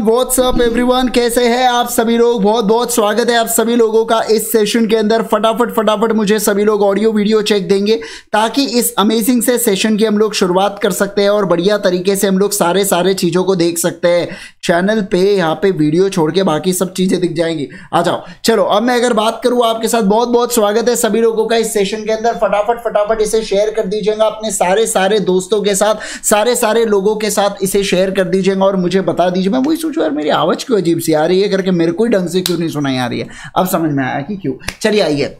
What's up everyone, कैसे हैं आप सभी लोग। बहुत बहुत स्वागत है आप सभी लोगों का इस सेशन के अंदर। फटाफट मुझे सभी लोग ऑडियो वीडियो चेक देंगे ताकि इस अमेजिंग से सेशन की हम लोग शुरुआत कर सकते हैं और बढ़िया तरीके से हम लोग सारे चीज़ों को देख सकते हैं। चैनल पे यहाँ पे वीडियो छोड़ के बाकी सब चीज़ें दिख जाएंगी। आ जाओ, चलो अब मैं अगर बात करूँ आपके साथ। बहुत बहुत स्वागत है सभी लोगों का इस सेशन के अंदर। फटाफट इसे शेयर कर दीजिएगा अपने सारे दोस्तों के साथ, सारे लोगों के साथ इसे शेयर कर दीजिएगा और मुझे बता दीजिए। मैं वही सोचो यार, मेरी आवाज़ क्यों अजीब सी आ रही है करके, मेरे को ही ढंग से क्यों नहीं सुनाई आ रही है। अब समझ में आया कि क्यों। चलिए आइए,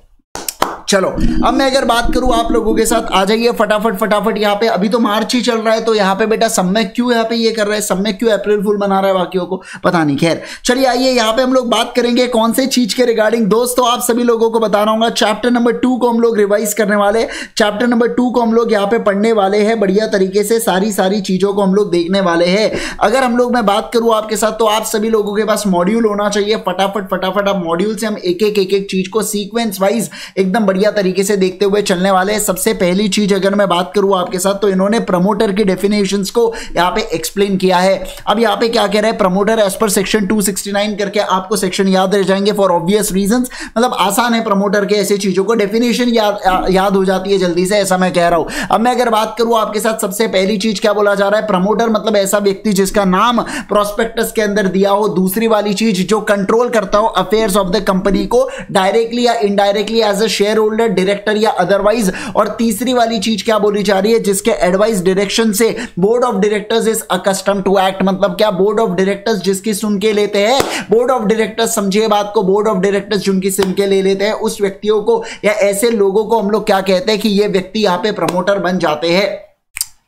चलो अब मैं अगर बात करूं आप लोगों के साथ। आ जाइए फटाफट यहाँ पे। अभी तो मार्च ही चल रहा है, तो यहाँ पे बेटा समय क्यों यहाँ पे ये कर रहा है, समय क्यों अप्रैल फूल मना रहा है बाकियों को, पता नहीं। खैर चलिए आइए, यहाँ पे हम लोग बात करेंगे कौन से चीज के रिगार्डिंग। दोस्तों आप सभी लोगों को बता रहा हूँ, चैप्टर नंबर 2 को हम लोग रिवाइज करने वाले, चैप्टर नंबर 2 को हम लोग यहाँ पे पढ़ने वाले हैं बढ़िया तरीके से। सारी चीजों को हम लोग देखने वाले हैं। अगर हम लोग मैं बात करूँ आपके साथ, तो आप सभी लोगों के पास मॉड्यूल होना चाहिए। फटाफट आप मॉड्यूल से हम एक चीज को सीक्वेंस वाइज एकदम बढ़िया तरीके से देखते हुए चलने वाले हैं। सबसे पहली चीज अगर मैं बात करूं आपके साथ, तो इन्होंने प्रमोटर की डेफिनेशंस को यहां पे एक्सप्लेन किया है। अब यहां पे क्या कह रहा है, प्रमोटर एज पर सेक्शन 269 करके आपको सेक्शन याद रह जाएंगे फॉर ऑब्वियस रीजंस। मतलब आसान है, प्रमोटर के ऐसे चीजों को डेफिनेशन याद हो जाती है जल्दी से, ऐसा मैं कह रहा हूं। अब मैं अगर बात करूं आपके साथ, सबसे पहली चीज क्या बोला जा रहा है, प्रमोटर मतलब ऐसा व्यक्ति जिसका नाम प्रोस्पेक्टस के अंदर दिया हो। दूसरी वाली चीज, जो कंट्रोल करता हो अफेयर्स ऑफ द कंपनी को डायरेक्टली या indirectly as a shareholder, director या अदरवाइज। और तीसरी वाली चीज क्या बोली जा रही है, जिसके एडवाइस डायरेक्शन से board of directors is accustomed to act. मतलब क्या, बोर्ड ऑफ डायरेक्टर्स जिसकी सुन के लेते हैं, बोर्ड ऑफ डायरेक्टर्स समझिए बात को, बोर्ड ऑफ डायरेक्टर्स जिनकी सुन के ले लेते हैं उस व्यक्तियों को या ऐसे लोगों को हम लोग क्या कहते हैं कि ये व्यक्ति यहाँ पे प्रमोटर बन जाते हैं।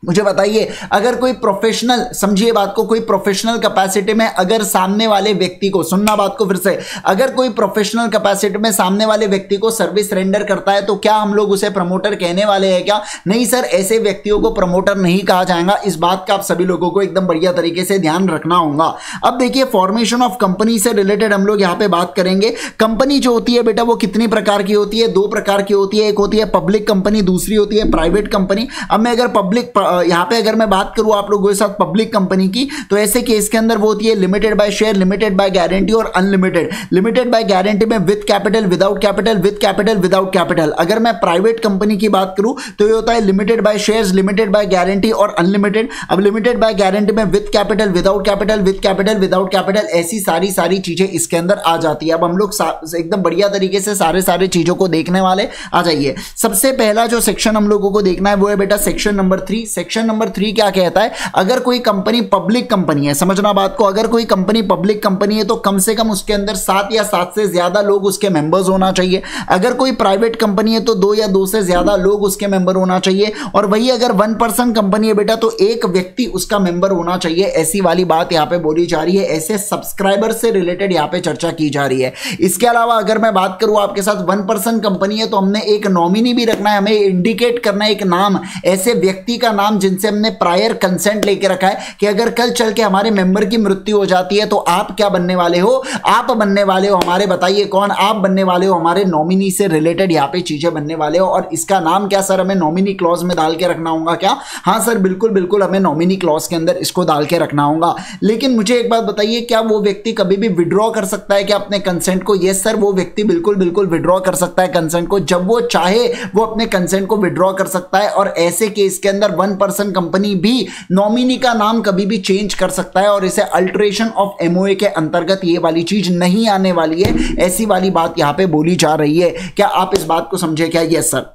मुझे बताइए, अगर कोई प्रोफेशनल, समझिए बात को, कोई प्रोफेशनल कैपेसिटी में अगर सामने वाले व्यक्ति को, सुनना बात को फिर से, अगर कोई प्रोफेशनल कैपेसिटी में सामने वाले व्यक्ति को सर्विस रेंडर करता है तो क्या हम लोग उसे प्रमोटर कहने वाले हैं क्या? नहीं सर, ऐसे व्यक्तियों को प्रमोटर नहीं कहा जाएगा। इस बात का आप सभी लोगों को एकदम बढ़िया तरीके से ध्यान रखना होगा। अब देखिए, फॉर्मेशन ऑफ कंपनी से रिलेटेड हम लोग यहाँ पे बात करेंगे। कंपनी जो होती है बेटा, वो कितनी प्रकार की होती है? 2 प्रकार की होती है। एक होती है पब्लिक कंपनी, दूसरी होती है प्राइवेट कंपनी। अब मैं अगर पब्लिक यहाँ पे अगर मैं बात करूँ आप लोगों के साथ पब्लिक कंपनी की, तो ऐसे केस के अंदर वो होती है limited by share, limited by guarantee और अनलिमिटेड। लिमिटेड बाय गारंटी में with capital, without capital, with capital, without capital. अगर मैं प्राइवेट कंपनी की बात करूँ तो ये होता है limited by shares, limited by guarantee और अनलिमिटेड। अब लिमिटेड बाय गारंटी में with capital, without capital, with capital, without capital, ऐसी सारी चीजें इसके अंदर आ जाती है। अब हम लोग एकदम बढ़िया तरीके से सारे चीजों को देखने वाले। आ जाइए, सबसे पहला जो सेक्शन हम लोगों को देखना है वो है बेटा सेक्शन नंबर 3। सेक्शन नंबर 3 क्या कहता है, अगर कोई कंपनी पब्लिक कंपनी है, समझना बात को, अगर कोई कंपनी पब्लिक कंपनी है तो कम से कम उसके अंदर 7 या 7 से ज्यादा लोग उसके मेंबर्स होना चाहिए। अगर कोई प्राइवेट कंपनी है तो 2 या 2 से ज्यादा लोग उसके मेंबर होना चाहिए। और वही अगर 1 पर्सन कंपनी है बेटा, तो 1 व्यक्ति उसका मेंबर होना चाहिए। ऐसी वाली बात यहाँ पे बोली जा रही है। ऐसे सब्सक्राइबर से रिलेटेड यहाँ पे चर्चा की जा रही है। इसके अलावा अगर मैं बात करूँ आपके साथ, 1 पर्सन कंपनी है तो हमने एक नॉमिनी भी रखना है, हमें इंडिकेट करना है एक नाम, ऐसे व्यक्ति का नाम जिनसे हमने प्रायर कंसेंट लेके रखा है कि अगर कल चल के हमारे मेंबर की मृत्यु हो जाती है तो आप क्या बनने वाले हो, आप बनने वाले हो हमारे, बताइए कौन आप बनने वाले हो, हमारे नॉमिनी से रिलेटेड यहाँ पे चीजें बनने वाले हो। और इसका नाम क्या सर, हमें नॉमिनी क्लॉज में डाल के रखना होगा क्या? हाँ सर, बिल्कुल हमें नॉमिनी क्लॉज के अंदर इसको डाल के रखना होगा। लेकिन मुझे एक बात बताइए, क्या वो व्यक्ति कभी भी विड्रॉ कर सकता है क्या अपने कंसेंट को? यस सर, वो व्यक्ति बिल्कुल विड्रॉ कर सकता है कंसेंट को। जब वो चाहे वो अपने कंसेंट को विड्रॉ कर सकता है। और ऐसे केस के अंदर 1 पर्सन कंपनी भी नॉमिनी का नाम कभी भी चेंज कर सकता है और इसे अल्टरेशन ऑफ एमओए के अंतर्गत ये वाली चीज नहीं आने वाली है। ऐसी वाली बात यहाँ पे बोली जा रही है। क्या आप इस बात को समझे क्या? Yes sir.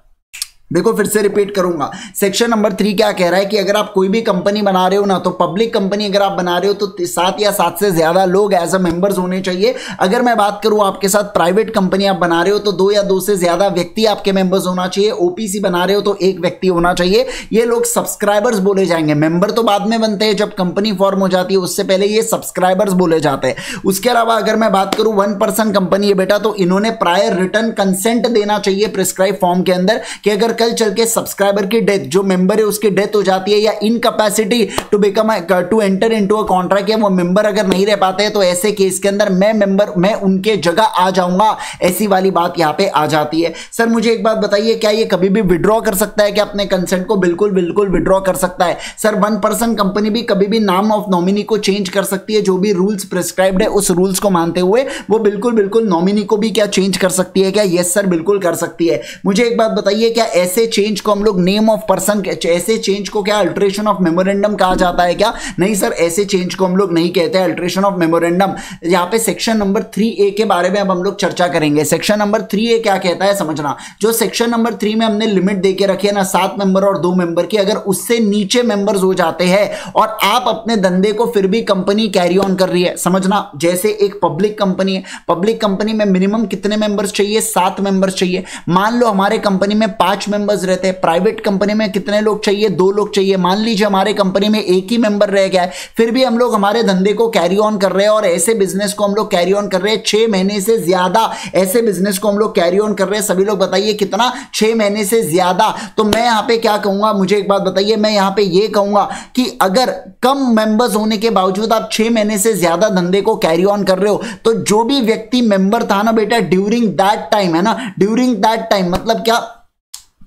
देखो फिर से रिपीट करूंगा, सेक्शन नंबर 3 क्या कह रहा है कि अगर आप कोई भी कंपनी बना रहे हो ना, तो पब्लिक कंपनी अगर आप बना रहे हो तो 7 या 7 से ज्यादा लोग एज अ मेंबर्स होने चाहिए। अगर मैं बात करूं आपके साथ, प्राइवेट कंपनी आप बना रहे हो तो 2 या 2 से ज्यादा व्यक्ति आपके मेंबर्स होना चाहिए। ओपीसी बना रहे हो तो 1 व्यक्ति होना चाहिए। ये लोग सब्सक्राइबर्स बोले जाएंगे, मेंबर तो बाद में बनते हैं जब कंपनी फॉर्म हो जाती है, उससे पहले ये सब्सक्राइबर्स बोले जाते हैं। उसके अलावा अगर मैं बात करूं 1 पर्सन कंपनी है बेटा, तो इन्होंने प्रायर रिटर्न कंसेंट देना चाहिए प्रिस्क्राइब फॉर्म के अंदर कि अगर कल चल के सब्सक्राइबर की डेथ, जो मेंबर है उसकी डेथ हो जाती है या incapacity to become to enter into a contract, या वो मेंबर अगर नहीं रह पाते हैं, तो ऐसे केस के अंदर मैं उनके जगह आ जाऊंगा, ऐसी वाली बात यहाँ पे आ जाती है। सर मुझे एक बात बताइए, क्या ये कभी भी विड्रॉ कर सकता है क्या अपने कंसेंट को? बिल्कुल बिल्कुल विड्रॉ कर सकता है सर। 1% कंपनी भी कभी भी नाम ऑफ नॉमिनी को चेंज कर सकती है, जो भी रूल्स प्रिस्क्राइब्ड है उस रूल्स को मानते हुए वो बिल्कुल बिल्कुल नॉमिनी को भी क्या चेंज कर सकती है क्या? यस सर बिल्कुल कर सकती है। मुझे एक बात बताइए, क्या ऐसे चेंज को हम लोग नेम ऑफ पर्सन, ऐसे चेंज को क्या अल्टरेशन ऑफ मेमोरेंडम कहा जाता है क्या? नहीं सर, ऐसे चेंज को हम लोग नहीं कहते हैं अल्टरेशन ऑफ मेमोरेंडम। यहाँ पे सेक्शन नंबर 3A के बारे में अब हम लोग चर्चा करेंगे। सेक्शन नंबर 3A क्या कहता है समझना, जो सेक्शन नंबर 3 में हमने लिमिट देके रखी है ना 7 मेंबर और 2 मेंबर की, अगर उससे नीचे मेंबर्स हो जाते हैं और आप अपने धंधे को फिर भी कंपनी कैरी ऑन कर रही है, समझना जैसे एक पब्लिक कंपनी है, पब्लिक कंपनी में मिनिमम कितने मेंबर्स चाहिए? 7 मेंबर्स चाहिए। मान लो हमारे कंपनी में 5 मेंबर्स रहते हैं, प्राइवेट कंपनी में कितने लोग चाहिए? 2 लोग चाहिए। मान लीजिए हमारे कंपनी में 1 ही मेंबर रह गया है, फिर भी हम लोग हमारे धंधे को कैरी ऑन कर रहे हैं और ऐसे बिजनेस को हम लोग कैरी ऑन कर रहे हैं 6 महीने से ज्यादा, ऐसे बिजनेस को हम लोग कैरी ऑन कर रहे हैं, सभी लोग बताइए कितना? 6 महीने से ज्यादा। तो मैं यहां पे क्या कहूंगा, मुझे एक बात बताइए, मैं यहां पे ये कहूंगा कि अगर कम मेंबर्स होने के बावजूद आप 6 महीने से ज्यादा धंधे को कैरी ऑन कर रहे हो, तो जो भी व्यक्ति मेंबर था ना बेटा ड्यूरिंग दैट टाइम, है ना, ड्यूरिंग दैट टाइम मतलब क्या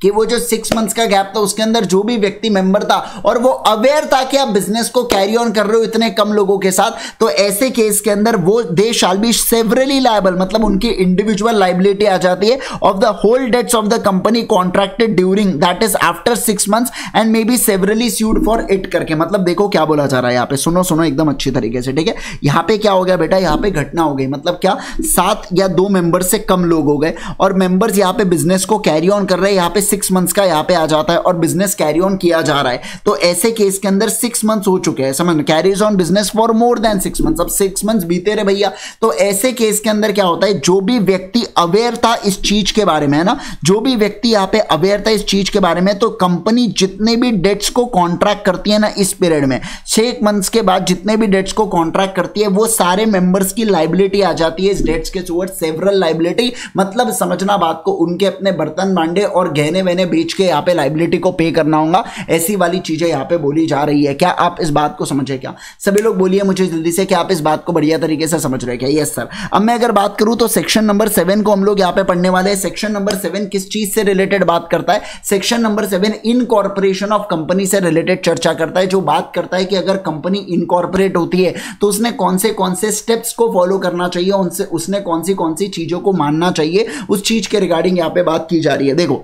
कि वो जो 6 मंथ्स का गैप था उसके अंदर जो भी व्यक्ति मेंबर था और वो अवेयर था कि आप बिजनेस को कैरी ऑन कर रहे हो इतने कम लोगों के साथ, तो ऐसे केस के अंदर वो they shall be severally liable, मतलब उनकी इंडिविजुअल लायबिलिटी आ जाती है of the whole debts of the company contracted during that is after 6 months and may be severally sued for it करके। मतलब देखो क्या बोला जा रहा है यहाँ पे, सुनो सुनो एकदम अच्छी तरीके से, ठीक है? यहाँ पे क्या हो गया बेटा, यहाँ पे घटना हो गई, मतलब क्या 7 या 2 मेंबर से कम लोग हो गए और मेंबर्स यहाँ पे बिजनेस को कैरी ऑन कर रहे हैं, यहाँ पे 6 मंथ्स का यहाँ पे आ जाता है और बिजनेस कैरी ऑन किया जा रहा है, तो ऐसे केस के अंदर 6 मंथ्स हो चुके हैं, समझ, carries on business for more than 6 months, अब 6 मंथ्स बीते रहे भैया, तो ऐसे केस के अंदर क्या होता है, जो भी व्यक्ति अवेयर था इस चीज के बारे में, है ना, जो भी व्यक्ति यहाँ पे अवेयर था इस चीज के बारे में, तो कंपनी जितने भी डेट्स को कॉन्ट्रैक्ट करती है ना इस पीरियड में 6 मंथ्स के बाद जितने भी डेट्स को कॉन्ट्रैक्ट करती है वो सारे मेंबर्स की लायबिलिटी आ जाती है इस डेट्स के टुवर्ड्स सेवरल लायबिलिटी, मतलब समझना बात को, उनके अपने बर्तन भांडे और गहने मैंने बेच के यहाँ पे लायबिलिटी को पे करना होगा, ऐसी वाली चीजें यहाँ पे बोली जा रही है। क्या आप इस बात को समझे क्या? सभी लोग बोलिए मुझे जल्दी से, क्या आप इस बात को बढ़िया तरीके से समझ रहे हैं क्या? Yes sir. अब मैं अगर बात करूं तो सेक्शन नंबर 7 को हम लोग यहाँ पे पढ़ने वाले हैं। सेक्शन नंबर 7 किस चीज से रिलेटेड बात करता है? Section number 7 incorporation of company से रिलेटेड चर्चा करता है, जो बात करता है कि अगर कंपनी इनकॉर्पोरेट होती है तो उसने कौन से स्टेप्स को फॉलो करना चाहिए, उनसे उसने कौन सी चीजों को मानना चाहिए, उस चीज के रिगार्डिंग यहाँ पे बात की जा रही है। देखो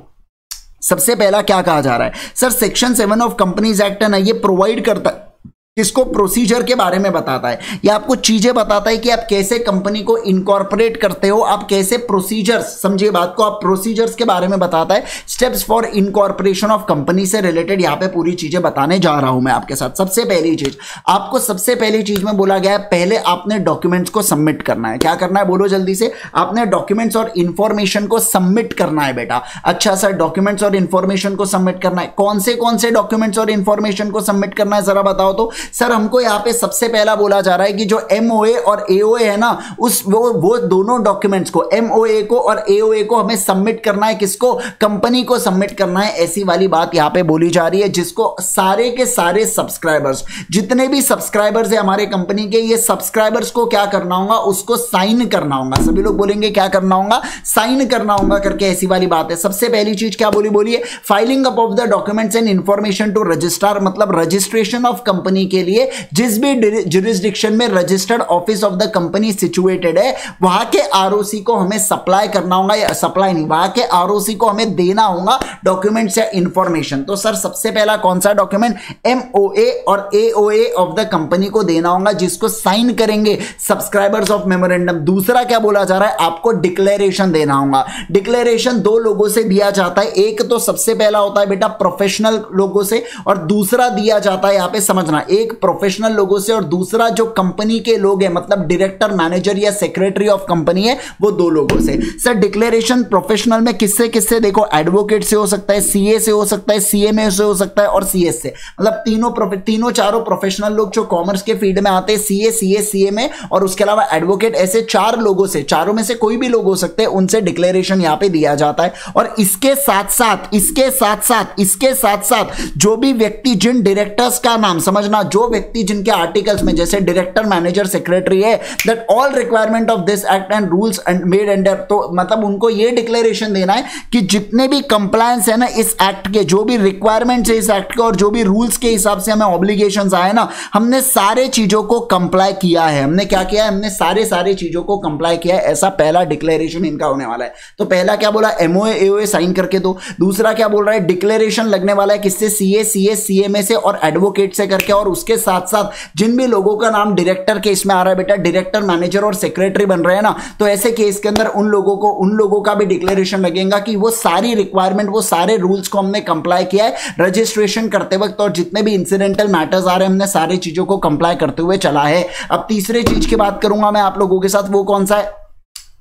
सबसे पहला क्या कहा जा रहा है sir, section 7 of companies act है ना, ये प्रोवाइड करता है, इसको प्रोसीजर के बारे में बताता है, या आपको चीजें बताता है कि आप कैसे कंपनी को इनकॉर्पोरेट करते हो, आप कैसे प्रोसीजर्स, समझिए बात को, आप प्रोसीजर्स के बारे में बताता है, steps for incorporation of company से रिलेटेड यहाँ पे पूरी चीजें बताने जा रहा हूं मैं आपके साथ। सबसे पहली चीज, आपको सबसे पहली चीज में बोला गया है पहले आपने डॉक्यूमेंट्स को सबमिट करना है। क्या करना है बोलो जल्दी से? आपने डॉक्यूमेंट्स और इंफॉर्मेशन को सबमिट करना है बेटा। अच्छा सर, डॉक्यूमेंट्स और इंफॉर्मेशन को सबमिट करना है, कौन से डॉक्यूमेंट्स और इंफॉर्मेशन को सबमिट करना है जरा बताओ तो? सर हमको यहाँ पे सबसे पहला बोला जा रहा है कि जो MOA और AOA है ना, उस वो दोनों डॉक्यूमेंट्स को, MOA को और AOA को हमें सबमिट करना है। किसको? कंपनी को सबमिट करना है, ऐसी वाली बात यहाँ पे बोली जा रही है, जिसको सारे के सारे सब्सक्राइबर्स, जितने भी सब्सक्राइबर्स है हमारे कंपनी के, ये सब्सक्राइबर्स को क्या करना होगा, उसको साइन करना होगा। सभी लोग बोलेंगे क्या करना होगा? साइन करना होगा करके, ऐसी वाली बात है। सबसे पहली चीज क्या बोलिए, filing up of the documents and information to registrar, मतलब रजिस्ट्रेशन ऑफ कंपनी के लिए जिस भी जुरिस्डिक्शन में registered office of the company situated है, वहां के आरओसी को हमें सप्लाई करना होगा, या सप्लाई नहीं, वहां के आरओसी को हमें देना होगा डॉक्यूमेंट्स या इंफॉर्मेशन। तो सर सबसे पहला कौन सा डॉक्यूमेंट? MOA और AOA ऑफ द कंपनी को देना होगा, जिसको साइन करेंगे सब्सक्राइबर्स ऑफ मेमोरेंडम। दूसरा क्या बोला जा रहा है, आपको डिक्लेरेशन देना होगा। डिक्लेरेशन 2 लोगों से दिया जाता है, एक तो सबसे पहला होता है बेटा प्रोफेशनल लोगों से और दूसरा दिया जाता है यहां पर समझना, एक एक प्रोफेशनल लोगों से और दूसरा जो कंपनी के लोग हैं, मतलब डायरेक्टर, मैनेजर या सेक्रेटरी ऑफ कंपनी है, वो दो लोगों से। सर डिक्लेरेशन प्रोफेशनल में किससे किससे? देखो एडवोकेट से हो सकता है, सीए से हो सकता है, सीएमए से हो सकता है और सीएस से। मतलब तीनों चारों प्रोफेशनल लोग जो कॉमर्स के फील्ड में आते हैं, सीए, सीएस, सीएमए और उसके अलावा एडवोकेट, ऐसे चार लोगों से, चारों में से कोई भी लोग हो सकते हैं, उनसे डिक्लेरेशन यहां पे दिया जाता है। और इसके साथ साथ जो भी व्यक्ति, जिन डायरेक्टर्स का नाम समझना, जो व्यक्ति जिनके आर्टिकल्स में जैसे डायरेक्टर, मैनेजर, सेक्रेटरी है, that all requirement of this act and rules and made under, तो मतलब उनको ये डिक्लेरेशन देना है कि जितने भी कंप्लायंस है ना इस एक्ट के, जो भी रिक्वायरमेंट्स है इस एक्ट के और जो भी रूल्स के हिसाब से हमें ऑब्लिगेशंस आए ना, हमने सारे चीजों को कंप्लाई किया है। हमने क्या किया है? हमने सारे चीजों को कंप्लाई किया है, ऐसा पहला डिक्लेरेशन इनका होने वाला है। तो पहला क्या बोला? एमओए एओए साइन करके दो। दूसरा क्या बोल रहा है? डिक्लेरेशन लगने वाला है किससे? सीए, सीएस, सीएमए से और एडवोकेट से करके। और उसके साथ साथ जिन भी लोगों का नाम डायरेक्टर के इसमें आ रहा है बेटा, डायरेक्टर, मैनेजर और सेक्रेटरी बन रहे हैं ना, तो ऐसे केस के अंदर उन लोगों का भी डिक्लेरेशन लगेगा कि वो सारी रिक्वायरमेंट, वो सारे रूल्स को हमने कंप्लाई किया है रजिस्ट्रेशन करते वक्त, और जितने भी इंसिडेंटल मैटर्स आ रहे हैं हमने सारी चीजों को कंप्लाई करते हुए चला है। अब तीसरे चीज की बात करूंगा मैं आप लोगों के साथ, वो कौन सा है?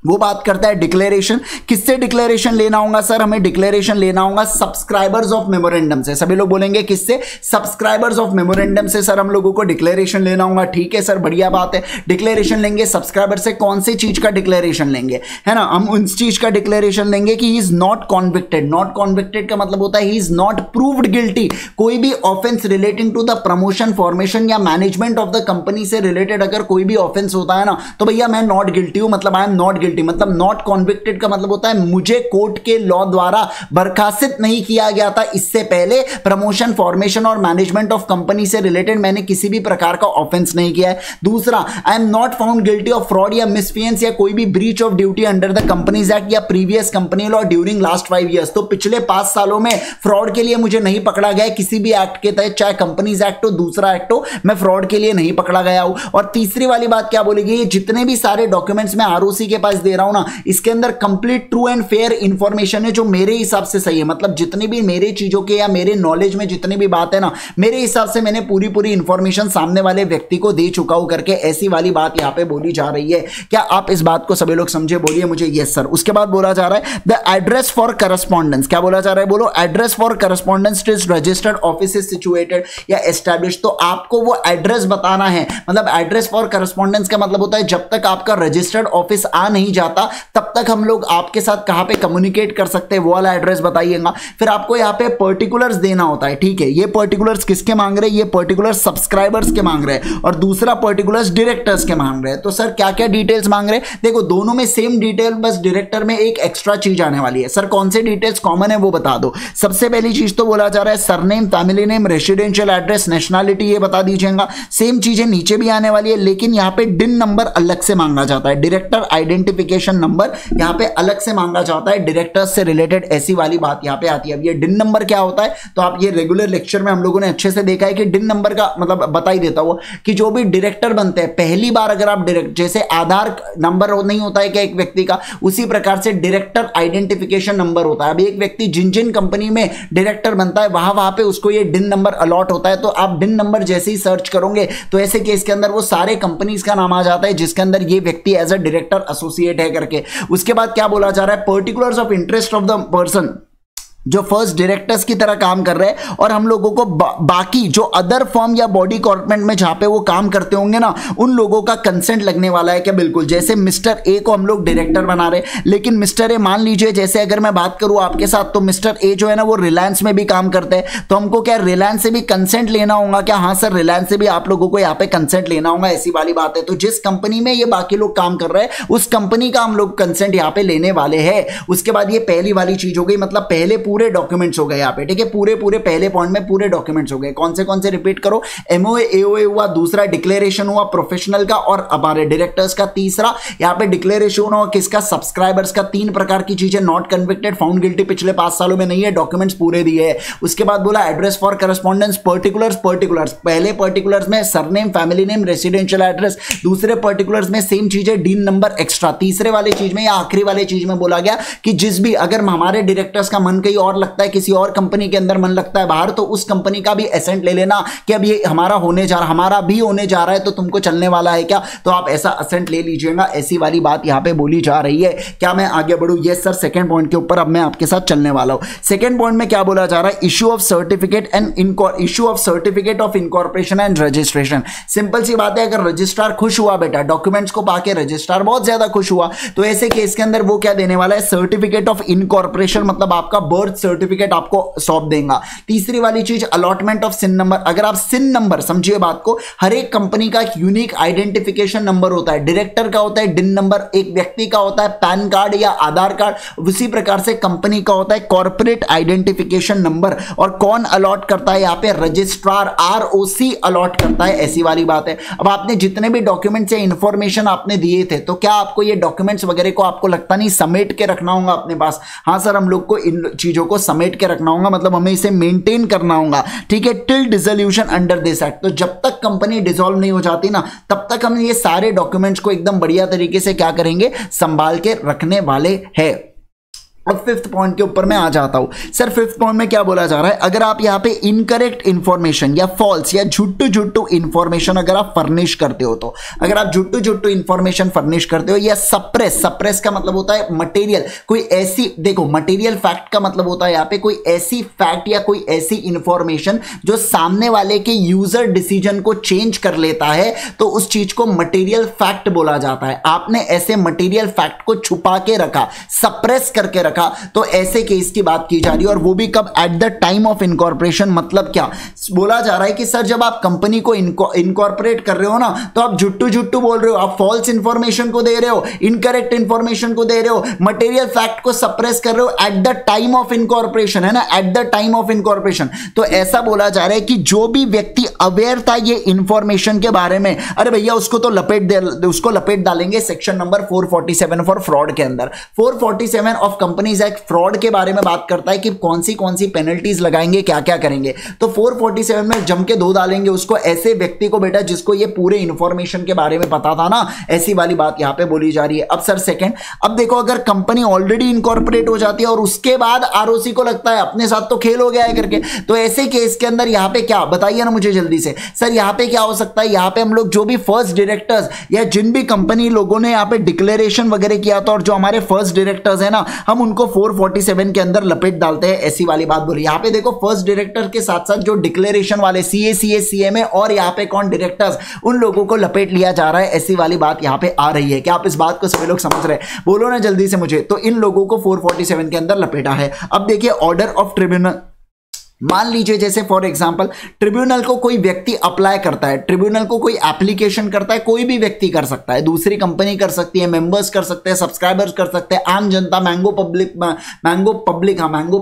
वो बात करता है डिक्लेरेशन। किससे डिक्लेरेशन लेना होगा? सर हमें डिक्लेरेशन लेना होगा सब्सक्राइबर्स ऑफ मेमोरेंडम से। सभी लोग बोलेंगे किससे? सब्सक्राइबर्स ऑफ मेमोरेंडम से सर हम लोगों को डिक्लेरेशन लेना होगा। ठीक है सर, बढ़िया बात है, डिक्लेरेशन लेंगे सब्सक्राइबर से। कौन सी चीज का डिक्लेरेशन लेंगे, है ना? हम उन चीज का डिक्लेरेशन लेंगे कि he is not convicted. Not convicted का मतलब होता है he is not proved guilty. कोई भी offence relating to the promotion, formation या मैनेजमेंट ऑफ द कंपनी से रिलेटेड अगर कोई भी ऑफेंस होता है ना, तो भैया मैं नॉट गिल्टी हूं, मतलब आई एम नॉट गिल्टी। मतलब नॉट कॉन्विक्टेड का मतलब होता है मुझे कोर्ट के लॉ द्वारा बर्खास्त नहीं किया गया था, इससे पहले प्रमोशन, फॉर्मेशन और मैनेजमेंट ऑफ कंपनी से रिलेटेड मैंने किसी भी प्रकार का ऑफेंस नहीं किया है। दूसरा, I am not found guilty of fraud या मिसफियंस या कोई भी breach of duty under the companies act या previous company law during last 5 years. तो पिछले 5 सालों में फ्रॉड के लिए मुझे नहीं पकड़ा गया किसी भी एक्ट के तहत, चाहे कंपनीज एक्ट हो, दूसरा एक्ट हो, मैं फ्रॉड के लिए नहीं पकड़ा गया हूं। और तीसरी वाली बात क्या बोलेगी? जितने भी सारे डॉक्यूमेंट्स में आरओसी के पास दे रहा हूं ना, इसके अंदर complete true and fair information है जो मेरे हिसाब से सही है। मतलब जितनी भी मेरे चीजों के या मेरे नॉलेज में जितनी भी बात है ना, मेरे हिसाब से मैंने पूरी इंफॉर्मेशन सामने वाले व्यक्ति को दे चुका हूं करके ऐसी वाली बात यहां पे बोली जा रही है। क्या आप इस बात को सभी लोग समझे? बोलिए मुझे यस सर। उसके बाद बोला जा रहा है द एड्रेस फॉर करस्पॉन्डेंस। क्या बोला जा रहा है? बोलो address for correspondence is registered offices situated या एस्टैब्लिश्ड। तो आपको वो एड्रेस बताना है। मतलब एड्रेस फॉर करस्पॉन्डेंस का मतलब होता है जब तक आपका रजिस्टर्ड ऑफिस आ नहीं जाता तब तक हम लोग आपके साथ कहां पे कम्युनिकेट कर सकते हैं, वो वाला एड्रेस बताइएगा। फिर आपको यहां पे पर्टिकुलर्स देना होता है, ठीक है? ये पर्टिकुलर्स किसके मांग रहे हैं? ये पर्टिकुलर्स सब्सक्राइबर्स के मांग रहे हैं और दूसरा पर्टिकुलर्स डायरेक्टर्स के मांग रहे हैं। तो सर क्या क्या डिटेल्स मांग रहे हैं? देखो दोनों में सेम डिटेल, बस डायरेक्टर में एक एक्स्ट्रा चीज आने वाली है। सर कौन से डिटेल्स कॉमन है वो बता दो। सबसे पहली चीज तो बोला जा रहा है surname, family name, residential address, nationality, ये बता दीजिएगा। सेम चीजें नीचे भी आने वाली है, लेकिन यहां पर डिन नंबर अलग से मांगा जाता है, डायरेक्टर आइडेंटिफिकेशन नंबर यहां पे अलग से मांगा जाता है, डायरेक्टर्स से रिलेटेड ऐसी वाली बात यहां पे आती है। अब ये डिन नंबर क्या होता है तो आप ये रेगुलर लेक्चर में हम लोगों ने अच्छे से देखा है कि डिन नंबर का मतलब बता ही देता हूं कि जो भी डायरेक्टर बनते हैं पहली बार, अगर आप डायरेक्टर, जैसे आधार नंबर नहीं होता है क्या एक व्यक्ति का, उसी प्रकार से डायरेक्टर आइडेंटिफिकेशन नंबर होता है। अब एक व्यक्ति जिन कंपनी में डायरेक्टर बनता है वहां पे उसको ये डिन नंबर अलॉट होता है। तो आप डिन नंबर जैसे ही सर्च करोगे तो ऐसे केस के अंदर वो सारे कंपनीज का नाम आ जाता है जिसके अंदर ये व्यक्ति एज अ डायरेक्टर एसोसिएट है करके। उसके बाद क्या बोला जा रहा है? Particulars of interest of the person जो फर्स्ट डायरेक्टर्स की तरह काम कर रहे हैं, और हम लोगों को बाकी जो अदर फर्म या बॉडी कॉर्पोरेट में जहां पे वो काम करते होंगे ना, उन लोगों का कंसेंट लगने वाला है क्या? बिल्कुल। जैसे मिस्टर ए को हम लोग डायरेक्टर बना रहे, लेकिन मिस्टर ए, मान लीजिए जैसे अगर मैं बात करूं आपके साथ, तो मिस्टर ए जो है ना वो रिलायंस में भी काम करते हैं, तो हमको क्या रिलायंस से भी कंसेंट लेना होगा क्या? हाँ सर, रिलायंस से भी आप लोगों को यहाँ पे कंसेंट लेना होगा, ऐसी वाली बात है। तो जिस कंपनी में ये बाकी लोग काम कर रहे हैं उस कंपनी का हम लोग कंसेंट यहाँ पे लेने वाले हैं। उसके बाद ये पहली वाली चीज हो गई, मतलब पहले पूरे डॉक्यूमेंट्स हो गए यहाँ पे, ठीक है? पूरे पहले पॉइंट में पूरे डॉक्यूमेंट्स हो गए। कौन से रिपीट करो? एमओए एओए हुआ, दूसरा डिक्लेरेशन हुआ प्रोफेशनल का और हमारे डायरेक्टर्स का, तीसरा यहाँ पे डिक्लेरेशन हुआ किसका? सब्सक्राइबर्स का। तीन प्रकार की चीजें, नॉट कन्विक्टेड, फाउंड गिल्टी पिछले 5 सालों में नहीं है, डॉक्यूमेंट्स पूरे दिए है। उसके बाद बोला एड्रेस फॉर करस्पॉन्डेंस, पर्टिकुलर्स पहले पर्टिकुलर्स में surname, family name, residential address, दूसरे पर्टिकुलर्स में सेम चीज है, डीन नंबर एक्स्ट्रा। तीसरे वाले चीज में या आखिरी वाले चीज में बोला गया कि जिस भी, अगर हमारे डायरेक्टर्स का मन कहीं और लगता है, किसी और कंपनी के अंदर मन लगता है बाहर, तो उस कंपनी का भी एसेंट ले लेना कि अब ये हमारा भी होने जा रहा है तो तुमको चलने वाला है क्या, तो आप ऐसा एसेंट ले लीजिएगा। ऐसी वाली बात यहाँ पे बोली जा रही है। क्या मैं आगे बढ़ूँ? यस सर, सेकेंड पॉइंट के ऊपर अब मैं आपके साथ चलने वाला हूँ। सेकेंड पॉइंट में क्या बोला जा रहा है? Issue of certificate of incorporation and registration. Simple सी बात है, अगर रजिस्ट्रार खुश हुआ बेटा, डॉक्यूमेंट्स को पाके रजिस्ट्रार बहुत ज्यादा खुश हुआ, तो ऐसे केस के अंदर वो क्या देने वाला है? सर्टिफिकेट ऑफ इनकॉर्पोरेशन, मतलब आपका बर्थ सर्टिफिकेट आपको सौंप देगा। तीसरी वाली चीज अलॉटमेंट ऑफ सिन नंबर। अगर आप सिन नंबर, समझिए बात को, हर एक कंपनी का एक यूनिक आइडेंटिफिकेशन नंबर होता है, डायरेक्टर का होता है डिन नंबर, एक व्यक्ति का होता है पैन कार्ड या आधार कार्ड, उसी प्रकार से कंपनी का होता है कॉर्पोरेट आइडेंटिफिकेशन नंबर। और कौन अलॉट करता है? यहाँ पे रजिस्ट्रार, ROC अलॉट करता है। ऐसी वाली बात है। अब आपने जितने भी डॉक्यूमेंट्स या इंफॉर्मेशन आपने दिए थे, तो क्या आपको ये डॉक्यूमेंट्स वगैरह को आपको लगता नहीं समेट के रखना होगा अपने पास? हाँ सर, हम लोग को इन चीजों को समेट के रखना होगा, मतलब हमें इसे मेंटेन करना होगा, ठीक है, till dissolution under this act. तो जब तक कंपनी डिसॉल्व नहीं हो जाती ना, तब तक हम ये सारे डॉक्यूमेंट्स को एकदम बढ़िया तरीके से क्या करेंगे? संभाल के रखने वाले हैं। अब फिफ्थ पॉइंट के ऊपर मैं आ जाता हूँ। सर फिफ्थ पॉइंट में क्या बोला जा रहा है? अगर आप यहाँ पे इनकरेक्ट इन्फॉर्मेशन या फॉल्स या झुट्टू झुट्टू इन्फॉर्मेशन अगर आप फर्निश करते हो, तो अगर आप झुट्टू झुट्टू इन्फॉर्मेशन फर्निश करते हो या सप्रेस का मतलब होता है मटेरियल, कोई ऐसी, देखो मटेरियल फैक्ट का मतलब होता है यहाँ पे कोई ऐसी फैक्ट या कोई ऐसी इन्फॉर्मेशन जो सामने वाले के यूजर डिसीजन को चेंज कर लेता है, तो उस चीज को मटेरियल फैक्ट बोला जाता है। आपने ऐसे मटेरियल फैक्ट को छुपा के रखा, सप्रेस करके रखा, तो ऐसे केस की बात की जा रही है। और वो भी कब? At the time of incorporation. मतलब क्या बोला जा रहा है कि सर जब आप कंपनी को इनकॉर्पोरेट कर रहे हो ना, तो आप झुट्टू झुट्टू बोल रहे हो, आप फॉल्स इंफॉर्मेशन को दे रहे हो, इनकरेक्ट इंफॉर्मेशन को दे रहे हो, मटेरियल फैक्ट को सप्रेस कर रहे हो at the time of incorporation, है ना, at the time of incorporation. तो ऐसा बोला जा रहा है कि जो भी व्यक्ति अवेयर था ये इंफॉर्मेशन के बारे में, अरे भैया उसको तो लपेट डालेंगे सेक्शन नंबर 447 फॉर फ्रॉड के अंदर। 447 ऑफ कंपनी एक्ट फ्रॉड के बारे में बात करता है कि कौन सी पेनल्टीज लगाएंगे, क्या क्या करेंगे। तो 447 में जम के दो डालेंगे उसको, ऐसे व्यक्ति को बेटा जिसको ये पूरे इंफॉर्मेशन के बारे में पता था ना। ऐसी वाली बात यहां पे बोली जा रही है। अब सर सेकंड, अब देखो अगर कंपनी ऑलरेडी इनकॉर्पोरेट हो जाती है और उसके बाद ROC को लगता है अपने साथ तो खेल हो गया है करके, तो ऐसे केस के अंदर यहां पे क्या बताइए ना मुझे जल्दी से सर, यहां पे क्या हो सकता है? यहां पे हम लोग जो भी फर्स्ट डायरेक्टर्स या जिन भी कंपनी लोगों ने यहां पे डिक्लेरेशन वगैरह किया था और जो हमारे फर्स्ट डायरेक्टर्स है ना, हम उनको 447 के अंदर लपेट डालते हैं। ऐसी वाली बात बोली। यहाँ पे देखो फर्स्ट डायरेक्टर के साथ साथ जो डिक्लेरेशन वाले CA CMA और यहाँ पे कौन डायरेक्टर्स, उन लोगों को लपेट लिया जा रहा है। ऐसी वाली बात यहाँ पे आ रही है। क्या आप इस बात को सभी लोग समझ रहे हैं? बोलो ना जल्दी से मुझे। तो इन लोगों को 447 के अंदर लपेटा है। अब देखिए ऑर्डर ऑफ ट्रिब्यूनल, मान लीजिए जैसे फॉर एग्जांपल ट्रिब्यूनल को कोई व्यक्ति अप्लाई करता है, ट्रिब्यूनल को कोई एप्लीकेशन करता है, कोई भी व्यक्ति कर सकता है, दूसरी कंपनी कर सकती है, मेंबर्स कर सकते हैं, सब्सक्राइबर्स कर सकते हैं, आम जनता, मैंगो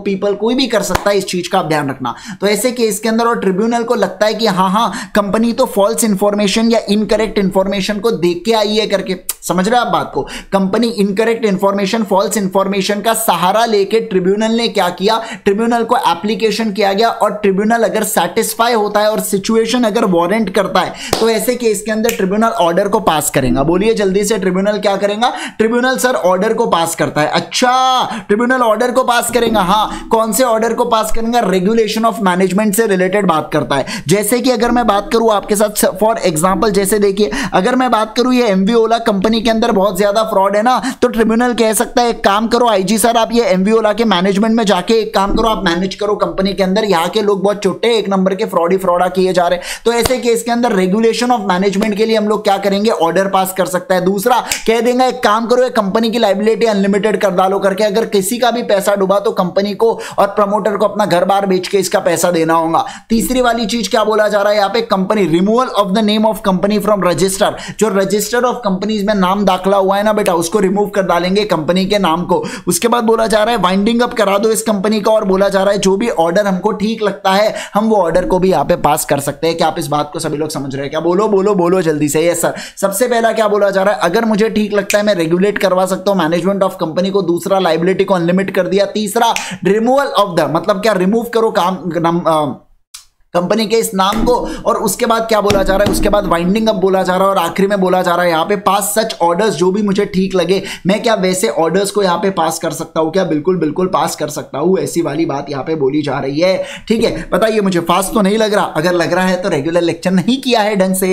पीपल, कोई भी कर सकता है। इस चीज का ध्यान रखना। तो ऐसे केस के अंदर और ट्रिब्यूनल को लगता है कि हाँ कंपनी तो फॉल्स इंफॉर्मेशन या इनकरेक्ट इंफॉर्मेशन को देख के आई है करके, समझ रहे हैं आप बात को? Company incorrect information, false information का सहारा लेके ट्रिब्यूनल ने क्या किया, ट्रिब्यूनल को एप्लीकेशन किया गया। और ट्रिब्यूनल अगर सैटिस्फाई होता है और सिचुएशन अगर वारंट करता है, तो ऐसे केस के अंदर ट्रिब्यूनल ऑर्डर को पास करेगा। बोलिए जल्दी से, ट्रिब्यूनल क्या करेगा? ट्रिब्यूनल सर ऑर्डर को पास करता है। अच्छा, ट्रिब्यूनल ऑर्डर को पास करेगा। हाँ, कौन से ऑर्डर को पास करेगा? रेगुलेशन ऑफ मैनेजमेंट से रिलेटेड बात करता है। जैसे कि अगर मैं बात करूं आपके साथ फॉर एग्जाम्पल, जैसे देखिए अगर मैं बात करूं ये एमवी ओला कंपनी के अंदर बहुत ज्यादा फ्रॉड है ना, तो ट्रिब्यूनल कह सकता है एक काम करो आईजी सर, आप ये एमवीओला के मैनेजमेंट में जाके एक काम करो, आप मैनेज करो कंपनी के अंदर, यहाँ के लोग बहुत छोटे, एक नंबर के फ्रॉडी फ्रॉडा किए जा रहे। तो ऐसे केस के अंदर रेगुलेशन ऑफ मैनेजमेंट के लिए हम लोग क्या करेंगे? ऑर्डर पास कर सकता है। दूसरा कह देंगे एक काम करो कंपनी की लाइबिलिटी अनलिमिटेड कर डालो करके, अगर किसी का भी पैसा डूबा तो कंपनी को और प्रमोटर को अपना घर बार बेच के इसका पैसा देना होगा। तीसरी वाली चीज क्या बोला जा रहा है यहाँ पे? Company removal of the name of company from register, जो रजिस्टर ऑफ कंपनीज में नाम दाखला हुआ है ना बेटा, उसको रिमूव कर डालेंगे कंपनी के नाम को। उसके बाद बोला जा रहा है वाइंडिंग अप करा दो इस कंपनी का। और बोला जा रहा है जो भी ऑर्डर हमको ठीक लगता है हम वो ऑर्डर को भी यहाँ पे पास कर सकते हैं। क्या आप इस बात को सभी लोग समझ रहे हैं? क्या बोलो बोलो बोलो जल्दी से। Yes sir. सबसे पहला क्या बोला जा रहा है? अगर मुझे ठीक लगता है मैं रेगुलेट करवा सकता हूँ मैनेजमेंट ऑफ कंपनी को। दूसरा लाइबिलिटी को अनलिमिट कर दिया। तीसरा रिमूवल ऑफ द, मतलब क्या, रिमूव करो काम कंपनी के इस नाम को, और उसके बाद क्या बोला जा रहा है, उसके बाद वाइंडिंग अप बोला जा रहा है, और आखिरी में बोला जा रहा है यहाँ पे पास सच ऑर्डर्स जो भी मुझे ठीक लगे, मैं क्या वैसे ऑर्डर्स को यहाँ पे पास कर सकता हूँ क्या, बिल्कुल बिल्कुल पास कर सकता हूँ, ऐसी वाली बात यहाँ पे बोली जा रही है। ठीक है, बताइए मुझे फास्ट तो नहीं लग रहा, अगर लग रहा है तो रेगुलर लेक्चर नहीं किया है ढंग से।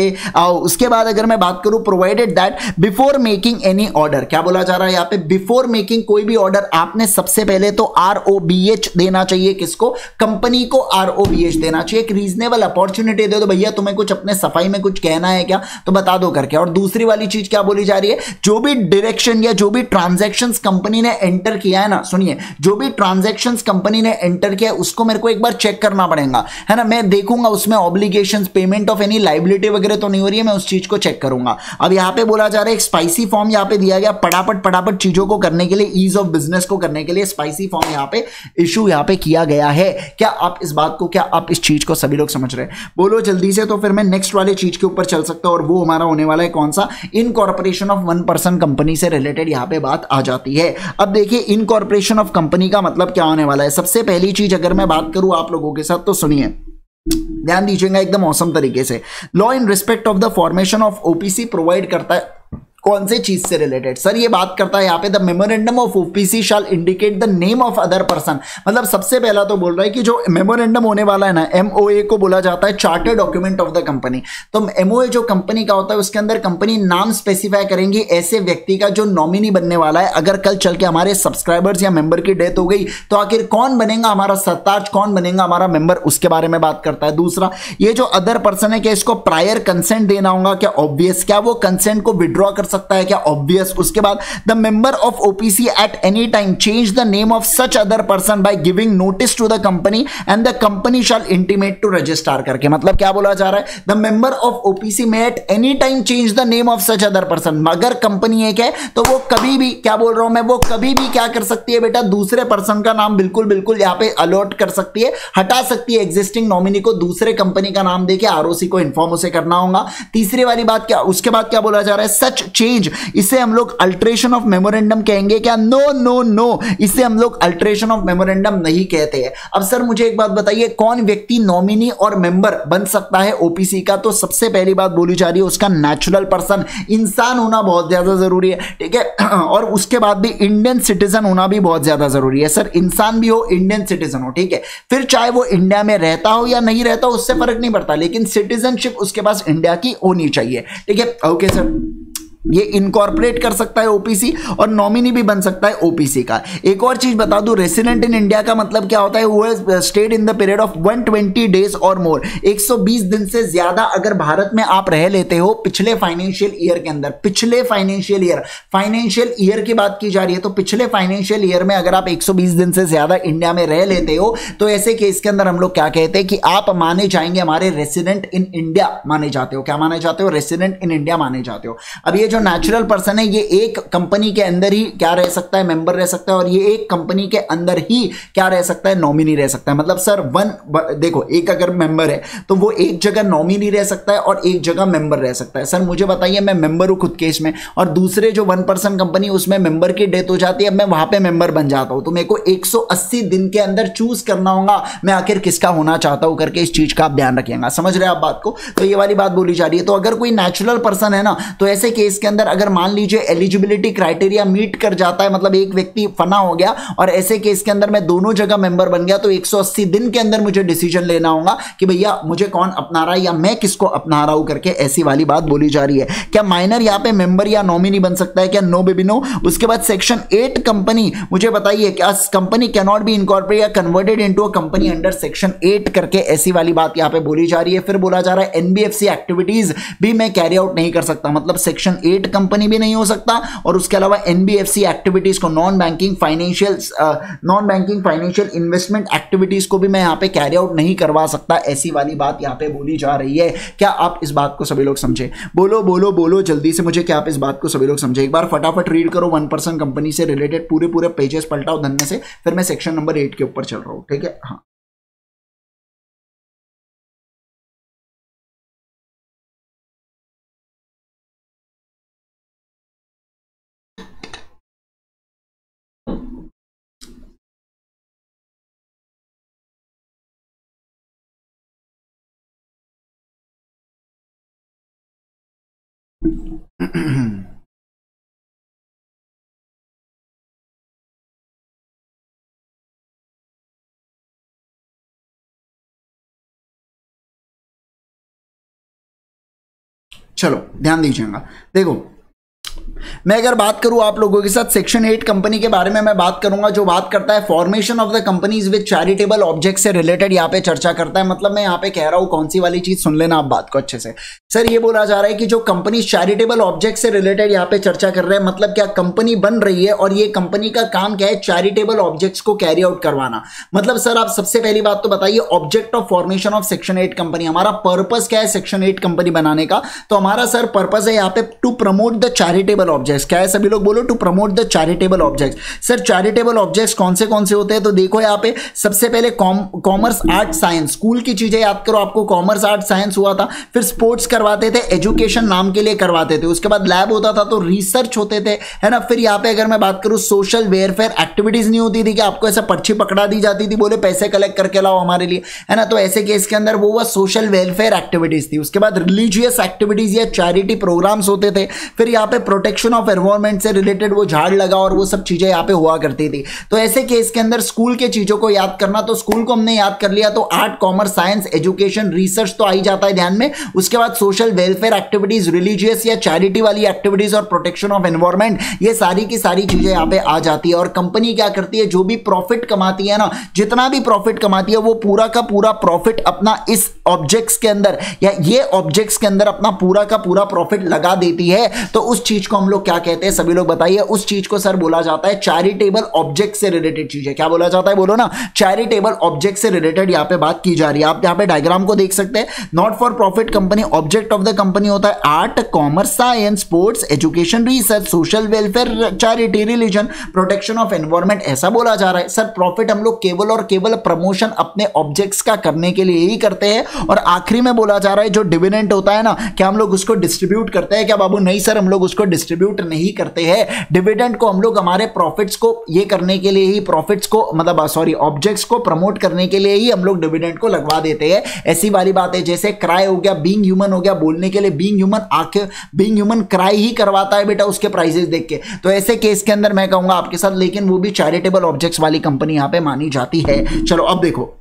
उसके बाद अगर मैं बात करूँ provided that before making any order, क्या बोला जा रहा है यहाँ पे, बिफोर मेकिंग कोई भी ऑर्डर आपने सबसे पहले तो ROBH देना चाहिए, किसको, कंपनी को ROBH देना चाहिए, रीजनेबल अपॉर्चुनिटी दे दो भैया, तुम्हें कुछ अपने सफाई में कुछ कहना है क्या तो बता दो करके। और दूसरी वाली चीज क्या बोली जा रही है, जो भी डायरेक्शन या जो भी ट्रांजैक्शंस कंपनी ने एंटर किया है ना, सुनिए, जो भी ट्रांजैक्शंस कंपनी ने एंटर किया है उसको मेरे को एक बार चेक करना पड़ेगा, है ना, मैं देखूंगा उसमें obligations, payment of any liability वगैरह तो नहीं हो रही है, मैं उस चीज को चेक करूंगा। अब यहां पे बोला जा रहा है एक स्पाइसी फॉर्म यहां पे दिया गया, फटाफट चीजों को करने के लिए, ईज ऑफ बिजनेस को करने के लिए स्पाइसी फॉर्म यहां पे इशू यहां पे किया गया है। क्या आप इस बात को, क्या आप इस चीज को सभी लोग समझ रहे हैं, बोलो जल्दी से, तो फिर मैं नेक्स्ट वाले चीज के ऊपर चल सकता हूं, और वो हमारा होने वाला है कौन सा, incorporation of one person company से रिलेटेड यहां पे बात आ जाती है। अब देखिए इनकॉर्पोरेशन ऑफ कंपनी का मतलब क्या होने वाला है। सबसे पहली चीज अगर मैं बात करूं आप लोगों के साथ तो सुनिए, ध्यान दीजिएगा एकदम औसम तरीके से। Law in respect of the formation of OPC provide करता है कौन से चीज से रिलेटेड, सर ये बात करता है यहाँ पे the memorandum of OPC shall indicate the name of other person. मतलब सबसे पहला तो बोल रहा है कि जो मेमोरेंडम होने वाला है ना, MOA को बोला जाता है chartered document of the company. तो MOA जो कंपनी का होता है उसके अंदर कंपनी नाम स्पेसिफाई करेंगी ऐसे व्यक्ति का जो नॉमिनी बनने वाला है। अगर कल चल के हमारे सब्सक्राइबर्स या मेंबर की डेथ हो गई तो आखिर कौन बनेगा हमारा सरताज, कौन बनेगा हमारा मेंबर, उसके बारे में बात करता है। दूसरा, ये जो अदर पर्सन है क्या इसको प्रायर कंसेंट देना होगा क्या, ऑब्वियस, क्या वो कंसेंट को विड्रॉ कर सकता है क्या, ऑब्वियस। उसके बाद the member of OPC at any time change the name of such other person by giving notice to the company and the company shall intimate to register करके। मतलब क्या बोला जा रहा है, द मेंबर ऑफ OPC में at any time change the name of such other person. अगर company एक है तो वो कभी भी, क्या बोल रहा हूं मैं, वो कभी भी क्या कर सकती है बेटा, दूसरे पर्सन का नाम बिल्कुल बिल्कुल यहां पे अलॉट कर सकती है, हटा सकती है एग्जिस्टिंग नॉमिनी को, दूसरे कंपनी का नाम देके ROC को इन्फॉर्म उसे करना होगा। तीसरी वाली बात क्या, उसके बाद क्या बोला जा रहा है, सच चेंज, इसे हम लोग अल्टरेशन ऑफ मेमोरेंडम कहेंगे क्या, नो नो नो, इसे हम लोग अल्टरेशन ऑफ मेमोरेंडम नहीं कहते हैं। अब सर मुझे एक बात बताइए, कौन व्यक्ति नॉमिनी और मेंबर बन सकता है OPC का, तो सबसे पहली बात बोली जा रही है उसका नेचुरल पर्सन, इंसान होना बहुत ज्यादा जरूरी है। ठीक है, और उसके बाद भी इंडियन सिटीजन होना भी बहुत ज्यादा जरूरी है। सर इंसान भी हो, इंडियन सिटीजन हो, ठीक है, फिर चाहे वो इंडिया में रहता हो या नहीं रहता हो उससे फर्क नहीं पड़ता, लेकिन सिटीजनशिप उसके पास इंडिया की होनी चाहिए। ठीक है, ओके सर, ये इनकॉर्पोरेट कर सकता है OPC और नॉमिनी भी बन सकता है OPC का। एक और चीज बता दूं, रेसिडेंट इन इंडिया का मतलब क्या होता है, वो stayed in the period of 120 days और मोर, 120 दिन से ज्यादा अगर भारत में आप रह लेते हो पिछले फाइनेंशियल ईयर के अंदर, पिछले फाइनेंशियल ईयर की बात की जा रही है, तो पिछले फाइनेंशियल ईयर में अगर आप 120 दिन से ज्यादा इंडिया में रह लेते हो तो ऐसे केस के अंदर हम लोग क्या कहते हैं कि आप माने जाएंगे, हमारे रेसिडेंट इन इंडिया माने जाते हो। क्या माने जाते हो, रेसिडेंट इन इंडिया माने जाते हो। अब ये जो नेचुरल पर्सन है ये एक कंपनी के अंदर ही क्या रह सकता है, मेंबर रह सकता है, और ये एक कंपनी के अंदर ही क्या रह सकता है, नॉमिनी रह सकता है। मतलब सर देखो एक अगर मेंबर है तो वो एक जगह नॉमिनी रह सकता है और एक जगह मेंबर रह सकता है। सर मुझे बताइए, मैं मेंबर हूं खुद केस में और दूसरे जो वन पर्सन कंपनी उसमें मेंबर की डेथ हो जाती है, अब मैं वहां पर मेंबर बन जाता हूं तो मेरे को 180 दिन के अंदर चूज करना होगा मैं आखिर किसका होना चाहता हूं करके, इस चीज का आप ध्यान रखिएगा। समझ रहे हैं आप बात को, तो ये वाली बात बोली जा रही है। तो अगर कोई नेचुरल पर्सन है ना तो ऐसे केस के अंदर अगर मान लीजिए एलिजिबिलिटी क्राइटेरिया मीट कर जाता है, मतलब एक व्यक्ति फना हो गया और ऐसे केस के अंदर मैं दोनों जगह मेंबर बन गया, तो 180 दिन के अंदर मुझे डिसीजन लेना होगा कि भैया मुझे कौन अपना रहा है या मैं किसको अपना रहा हूं करके, ऐसी वाली बात बोली जा रही है। क्या माइनर यहां पे मेंबर या नॉमिनी बन सकता है क्या, नो बेबी नो। उसके बाद सेक्शन 8 कंपनी, मुझे बताइए क्या company can not be incorporated या converted into a company under section 8 करके, ऐसी वाली बात यहां पे बोली जा रही है। फिर बोला जा रहा है NBFC एक्टिविटीज भी मैं कैरी आउट नहीं कर सकता, मतलब सेक्शन 8 कंपनी भी नहीं हो सकता, और उसके अलावा NBFC एक्टिविटीज को, non banking financial investment activities को भी मैं यहां पे कैरी आउट नहीं करवा सकता, ऐसी वाली बात यहां पे बोली जा रही है। क्या आप इस बात को सभी लोग समझे, बोलो बोलो बोलो जल्दी से मुझे, क्या आप इस बात को सभी लोग समझे, एक बार फटाफट रीड करो, वन पर्सन कंपनी से रिलेटेड पूरे पेजेस पलटाओ धन्य से, फिर मैं सेक्शन नंबर 8 के ऊपर चल रहा हूं। ठीक है, हाँ चलो ध्यान दीजिएगा। देखो मैं अगर बात करूं आप लोगों के साथ सेक्शन 8 कंपनी के बारे में मैं बात करूंगा, जो बात करता है formation of the companies with charitable object से रिलेटेड यहाँ पे चर्चा करता है। मतलब मैं यहाँ पे कह रहा हूं कौन सी वाली चीज, सुन लेना आप बात को अच्छे से। सर ये बोला जा रहा है कि जो कंपनी चैरिटेबल ऑब्जेक्ट से रिलेटेड यहाँ पे चर्चा कर रहे हैं, मतलब क्या कंपनी बन रही है और ये कंपनी का काम क्या है, चैरिटेबल ऑब्जेक्ट्स को कैरी आउट करवाना। मतलब सर आप सबसे पहली बात तो बताइए object of formation of section 8 company, हमारा पर्पज क्या है सेक्शन 8 कंपनी बनाने का। तो हमारा सर पर्पज है यहाँ पे to promote the charitable objects. क्या है सभी लोग बोलो, to promote the charitable objects. Sir charitable objects कौन से होते हैं, तो देखो यहाँ पे सबसे पहले कॉमर्स आर्ट साइंस, स्कूल की चीजें याद करो, आपको कॉमर्स आर्ट साइंस हुआ था, फिर स्पोर्ट्स करवाते थे, एजुकेशन नाम के लिए करवाते थे, उसके बाद लैब होता था तो रिसर्च होते थे, है ना। फिर यहाँ पे अगर मैं बात करूँ सोशल वेलफेयर एक्टिविटीज नहीं होती थी कि आपको ऐसा पर्ची पकड़ा दी जाती थी, बोले पैसे कलेक्ट करके लाओ हमारे लिए, है ना। तो ऐसे केस के अंदर वो हुआ सोशल वेलफेयर एक्टिविटीज थी। उसके बाद रिलीजियस एक्टिविटीज या चैरिटी प्रोग्राम्स होते थे। फिर यहाँ पे प्रोटेक्शन ऑफ एनवायरमेंट से रिलेटेड वो झाड़ लगा और वो सब चीजें यहाँ पे हुआ करती थी। तो ऐसे केस के अंदर स्कूल के चीजों को याद करना, तो स्कूल को हमने याद कर लिया, तो art commerce science education research तो आई जाता है ध्यान में। उसके बाद सोशल वेलफेयर एक्टिविटीज, रिलीजियस या चैरिटी वाली एक्टिविटीज और प्रोटेक्शन ऑफ एनवायरमेंट, ये सारी की सारी चीजें यहाँ पे आ जाती है। और कंपनी क्या करती है, जो भी प्रॉफिट कमाती है ना, जितना भी प्रॉफिट कमाती है वो पूरा का पूरा प्रॉफिट अपना इस ऑब्जेक्ट्स के अंदर या ये ऑब्जेक्ट्स के अंदर अपना पूरा का पूरा प्रॉफिट लगा देती है। तो उस चीज को हम लोग क्या कहते हैं सभी लोग बताइए, उस चीज को सर बोला जाता है चैरिटेबल ऑब्जेक्ट से रिलेटेड चीजें। क्या बोला जाता है, बोलो ना, चैरिटेबल ऑब्जेक्ट से रिलेटेड यहाँ पे बात की जा रही है। आप यहाँ पे डायग्राम को देख सकते हैं। Not for profit company, object of the company होता है art commerce science sports education research social welfare charity religion protection of environment, ऐसा बोला जा रहा है। सर प्रॉफिट हम लोग केवल और केवल प्रमोशन अपने ऑब्जेक्ट्स का करने के लिए ही करते हैं। और आखिरी में बोला जा रहा है जो डिविडेंड होता है ना, क्या हम लोग उसको डिस्ट्रीब्यूट करते हैं क्या बाबू? नहीं सर, हम लोग उसको डिस्ट्रीब्यूट नहीं करते हैं। डिविडेंड को हम लोग हमारे प्रॉफिट्स को ये करने के लिए ही, प्रॉफिट्स को मतलब सॉरी ऑब्जेक्ट्स को प्रमोट करने के लिए ही हम लोग डिविडेंड को लगवा देते हैं। ऐसी वाली बात है, जैसे क्राई हो गया, बीइंग ह्यूमन हो गया, बोलने के लिए बीइंग ह्यूमन, आखिर बीइंग ह्यूमन क्राई ही करवाता है बेटा उसके प्राइजेस देख के। तो ऐसे केस के अंदर मैं कहूंगा आपके साथ, लेकिन वो भी चैरिटेबल ऑब्जेक्ट्स वाली कंपनी यहां पे मानी जाती है। चलो अब देखो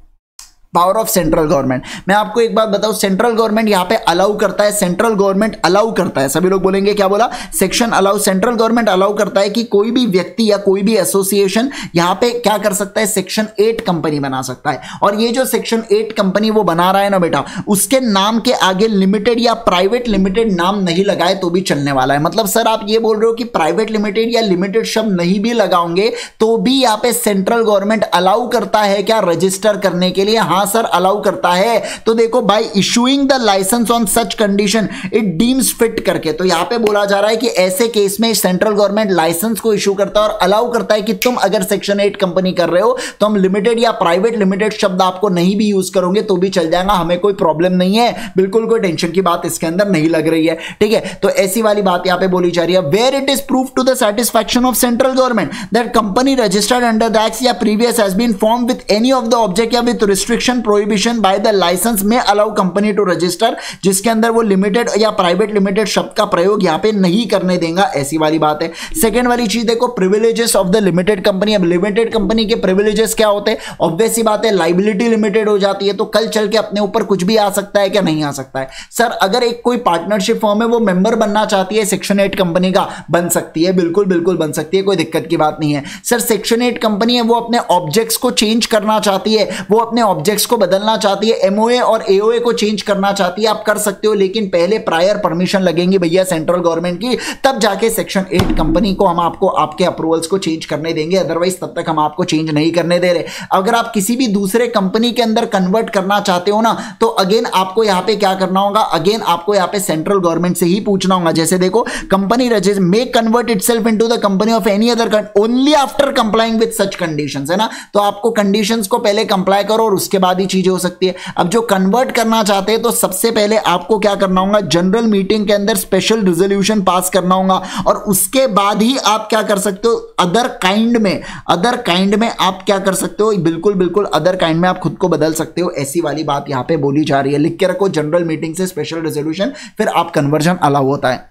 पावर ऑफ सेंट्रल गवर्नमेंट। मैं आपको एक बात बताऊं, सेंट्रल गवर्नमेंट यहाँ पे अलाउ करता है, सेंट्रल गवर्नमेंट अलाउ करता है, सभी लोग बोलेंगे क्या बोला section allow, central government allow करता है कि कोई भी व्यक्ति या कोई भी एसोसिएशन यहाँ पे क्या कर सकता है, सेक्शन 8 कंपनी बना सकता है। और ये जो सेक्शन 8 कंपनी वो बना रहा है ना बेटा, उसके नाम के आगे लिमिटेड या प्राइवेट लिमिटेड नाम नहीं लगाए तो भी चलने वाला है। मतलब सर आप ये बोल रहे हो कि प्राइवेट लिमिटेड या लिमिटेड शब्द नहीं भी लगाओगे तो भी यहाँ पे सेंट्रल गवर्नमेंट अलाउ करता है क्या रजिस्टर करने के लिए? सर अलाउ करता है। तो देखो भाई, issuing the licence on such condition it deems fit करके, तो यहां पे बोला जा रहा है कि ऐसे केस में सेंट्रल गवर्नमेंट लाइसेंस को इशू करता है और अलाउ करता है कि तुम अगर सेक्शन 8 कंपनी कर रहे हो तो हम लिमिटेड या प्राइवेट लिमिटेड शब्द आपको नहीं भी यूज करोगे तो भी चल जाएगा, हमें कोई प्रॉब्लम नहीं है, बिल्कुल कोई टेंशन की बात इसके अंदर नहीं लग रही है। ठीक है, तो ऐसी वाली बात यहां पे बोली जा रही है। Where it is proof to the satisfaction of central government that company registered under the act या previous has been form with any of the object या with restriction prohibition by the licence में allow company to register, जिसके अंदर वो limited या private limited शब्द का प्रयोग यहाँ पे नहीं करने देगा, ऐसी वाली बात है। सेकंड वाली चीज देखो, privileges of the limited company. अब लिमिटेड कंपनी के प्रिविलेजेस क्या होते हैं? ऑब्वियस सी बात है, लायबिलिटी लिमिटेड हो जाती है, तो कल चल के अपने ऊपर कुछ भी आ सकता है क्या? नहीं आ सकता है। सर अगर एक कोई पार्टनरशिप फर्म है, वो मेंबर बनना चाहती है सेक्शन 8 कंपनी का, बन सकती है, बिल्कुल बिल्कुल बन सकती है, कोई दिक्कत की बात नहीं है। सर सेक्शन 8 कंपनी है, वो अपने ऑब्जेक्ट्स को चेंज करना चाहती है, वो अपने ऑब्जेक्ट को बदलना चाहती है, एमओए और एओए को चेंज करना चाहती है, आप कर सकते हो, लेकिन पहले प्रायर परमिशन लगेंगी भैया सेंट्रल गवर्नमेंट की, तब जाके सेक्शन 8 कंपनी को हम आपको आपके अप्रूवल्स को चेंज करने देंगे, अदरवाइज तब तक हम आपको चेंज नहीं करने दे रहे। अगर आप किसी भी दूसरे कंपनी के अंदर कन्वर्ट करना चाहते हो ना, तो अगेन आपको यहां पे क्या करना होगा, अगेन आपको यहां पे सेंट्रल गवर्नमेंट से ही पूछना होगा। जैसे देखो, company register may convert itself into the company of any other only after complying with such conditions, है ना। तो आपको कंडीशंस को पहले कंप्लाई करो और उसके बाद ही चीजें हो सकती है। अब जो कन्वर्ट करना चाहते हैं, तो सबसे पहले आपको क्या करना होगा, जनरल मीटिंग के अंदर स्पेशल रिजोल्यूशन पास करना होगा और उसके बाद ही आप क्या कर सकते हो, अदर काइंड में आप क्या कर सकते हो, बिल्कुल बिल्कुल अदर काइंड में आप खुद को बदल सकते हो, ऐसी वाली बात यहां पे बोली जा रही है। लिख के रखो, जनरल मीटिंग से स्पेशल रिजोल्यूशन, फिर आप कन्वर्जन अलाउ होता है।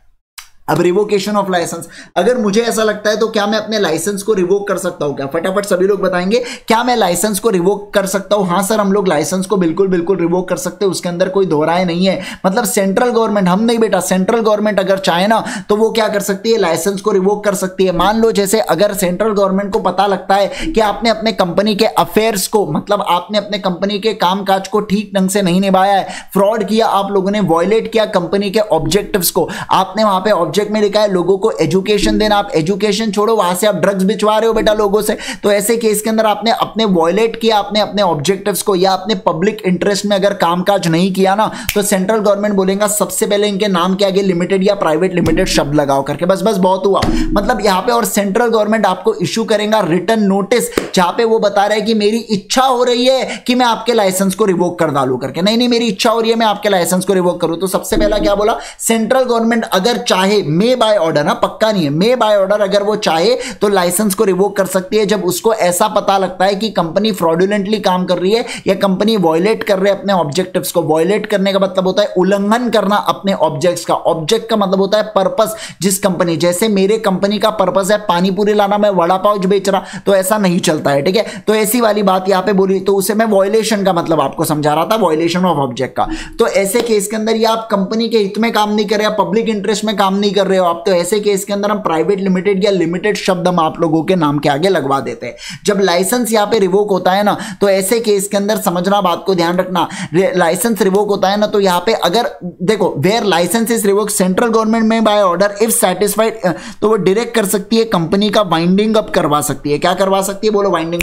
अब रिवोकेशन ऑफ लाइसेंस, अगर मुझे ऐसा लगता है तो क्या मैं अपने लाइसेंस को रिवोक कर सकता हूं क्या? फटाफट सभी लोग बताएंगे क्या मैं लाइसेंस को रिवोक कर सकता हूं? हां सर, हम लोग लाइसेंस को बिल्कुल बिल्कुल रिवोक कर सकते हैं, उसके अंदर कोई दो राय नहीं है। मतलब सेंट्रल गवर्नमेंट, हम नहीं बेटा, सेंट्रल गवर्नमेंट अगर चाहे ना तो वो क्या कर सकती है, लाइसेंस को रिवोक कर सकती है। मान लो जैसे अगर सेंट्रल गवर्नमेंट को पता लगता है कि आपने अपने कंपनी के अफेयर्स को, मतलब आपने अपने कंपनी के कामकाज को ठीक ढंग से नहीं निभाया है, फ्रॉड किया आप लोगों ने, वायलेट किया कंपनी के ऑब्जेक्टिव्स को, आपने वहां पे ऑब्जेक्ट में लिखा है लोगों को एजुकेशन देना, आप एजुकेशन छोड़ो वहां से आप ड्रग्स बिचवा रहे हो बेटा लोगों से, तो ऐसे केस के अंदर आपने अपने वायलेट किया आपने अपने ऑब्जेक्टिव्स को, या अपने पब्लिक इंटरेस्ट में अगर कामकाज नहीं किया ना तो सेंट्रल गवर्नमेंट बोलेगा सबसे पहले इनके नाम के आगे लिमिटेड या प्राइवेट लिमिटेड शब्द लगाओ करके, बस बस बहुत हुआ मतलब यहां पे। और सेंट्रल गवर्नमेंट आपको इश्यू करेगा रिटर्न नोटिस जहां पे वो बता रहा है कि मेरी इच्छा हो रही है कि मैं आपके लाइसेंस को रिवोक कर डालू करके, नहीं नहीं मेरी इच्छा हो रही है मैं आपके लाइसेंस को रिवोक करूं। तो सबसे पहला क्या बोला, सेंट्रल गवर्नमेंट अगर चाहे मे बाय ऑर्डर, ना पक्का नहीं है, मे बाय ऑर्डर अगर वो चाहे तो लाइसेंस को रिवोक कर सकती है जब उसको ऐसा पता लगता है कि कंपनी फ्रॉडुलेंटली काम कर रही है या कंपनी वॉयलेट कर रहे अपने ऑब्जेक्टिव्स को। वॉयलेट करने का मतलब होता है उल्लंघन करना अपने ऑब्जेक्ट्स का। ऑब्जेक्ट का मतलब होता है पर्पस, जिस कंपनी, जैसे मेरे कंपनी का पर्पस है पानी पूरी लाना, मैं वड़ा पाव बेच रहा, तो ऐसा नहीं चलता है, ठीक है। तो ऐसी वाली बात यहां पे बोली, तो उसे मैं वॉयलेशन का मतलब आपको समझा रहा था, वॉयलेशन ऑफ ऑब्जेक्ट का। तो ऐसे केस के अंदर ये आप कंपनी के हित में काम नहीं कर रहे, आप पब्लिक इंटरेस्ट में काम नहीं कर रहे हो आप, तो ऐसे केस के अंदर हम प्राइवेट लिमिटेड या लिमिटेड शब्द हम आप लोगों के नाम के आगे लगवा देते हैं। जब लाइसेंस यहां पे रिवोक होता है ना तो ऐसे केस के अंदर समझना बात को, ध्यान रखना, लाइसेंस रिवोक होता है ना तो यहां पे अगर देखो where licence is revoke central government में बाय ऑर्डर इफ सैटिस्फाइड, तो वो डायरेक्ट कर सकती है कंपनी का वाइंडिंग अप करवा सकती है। क्या करवा सकती है बोलो? वाइंडिंग।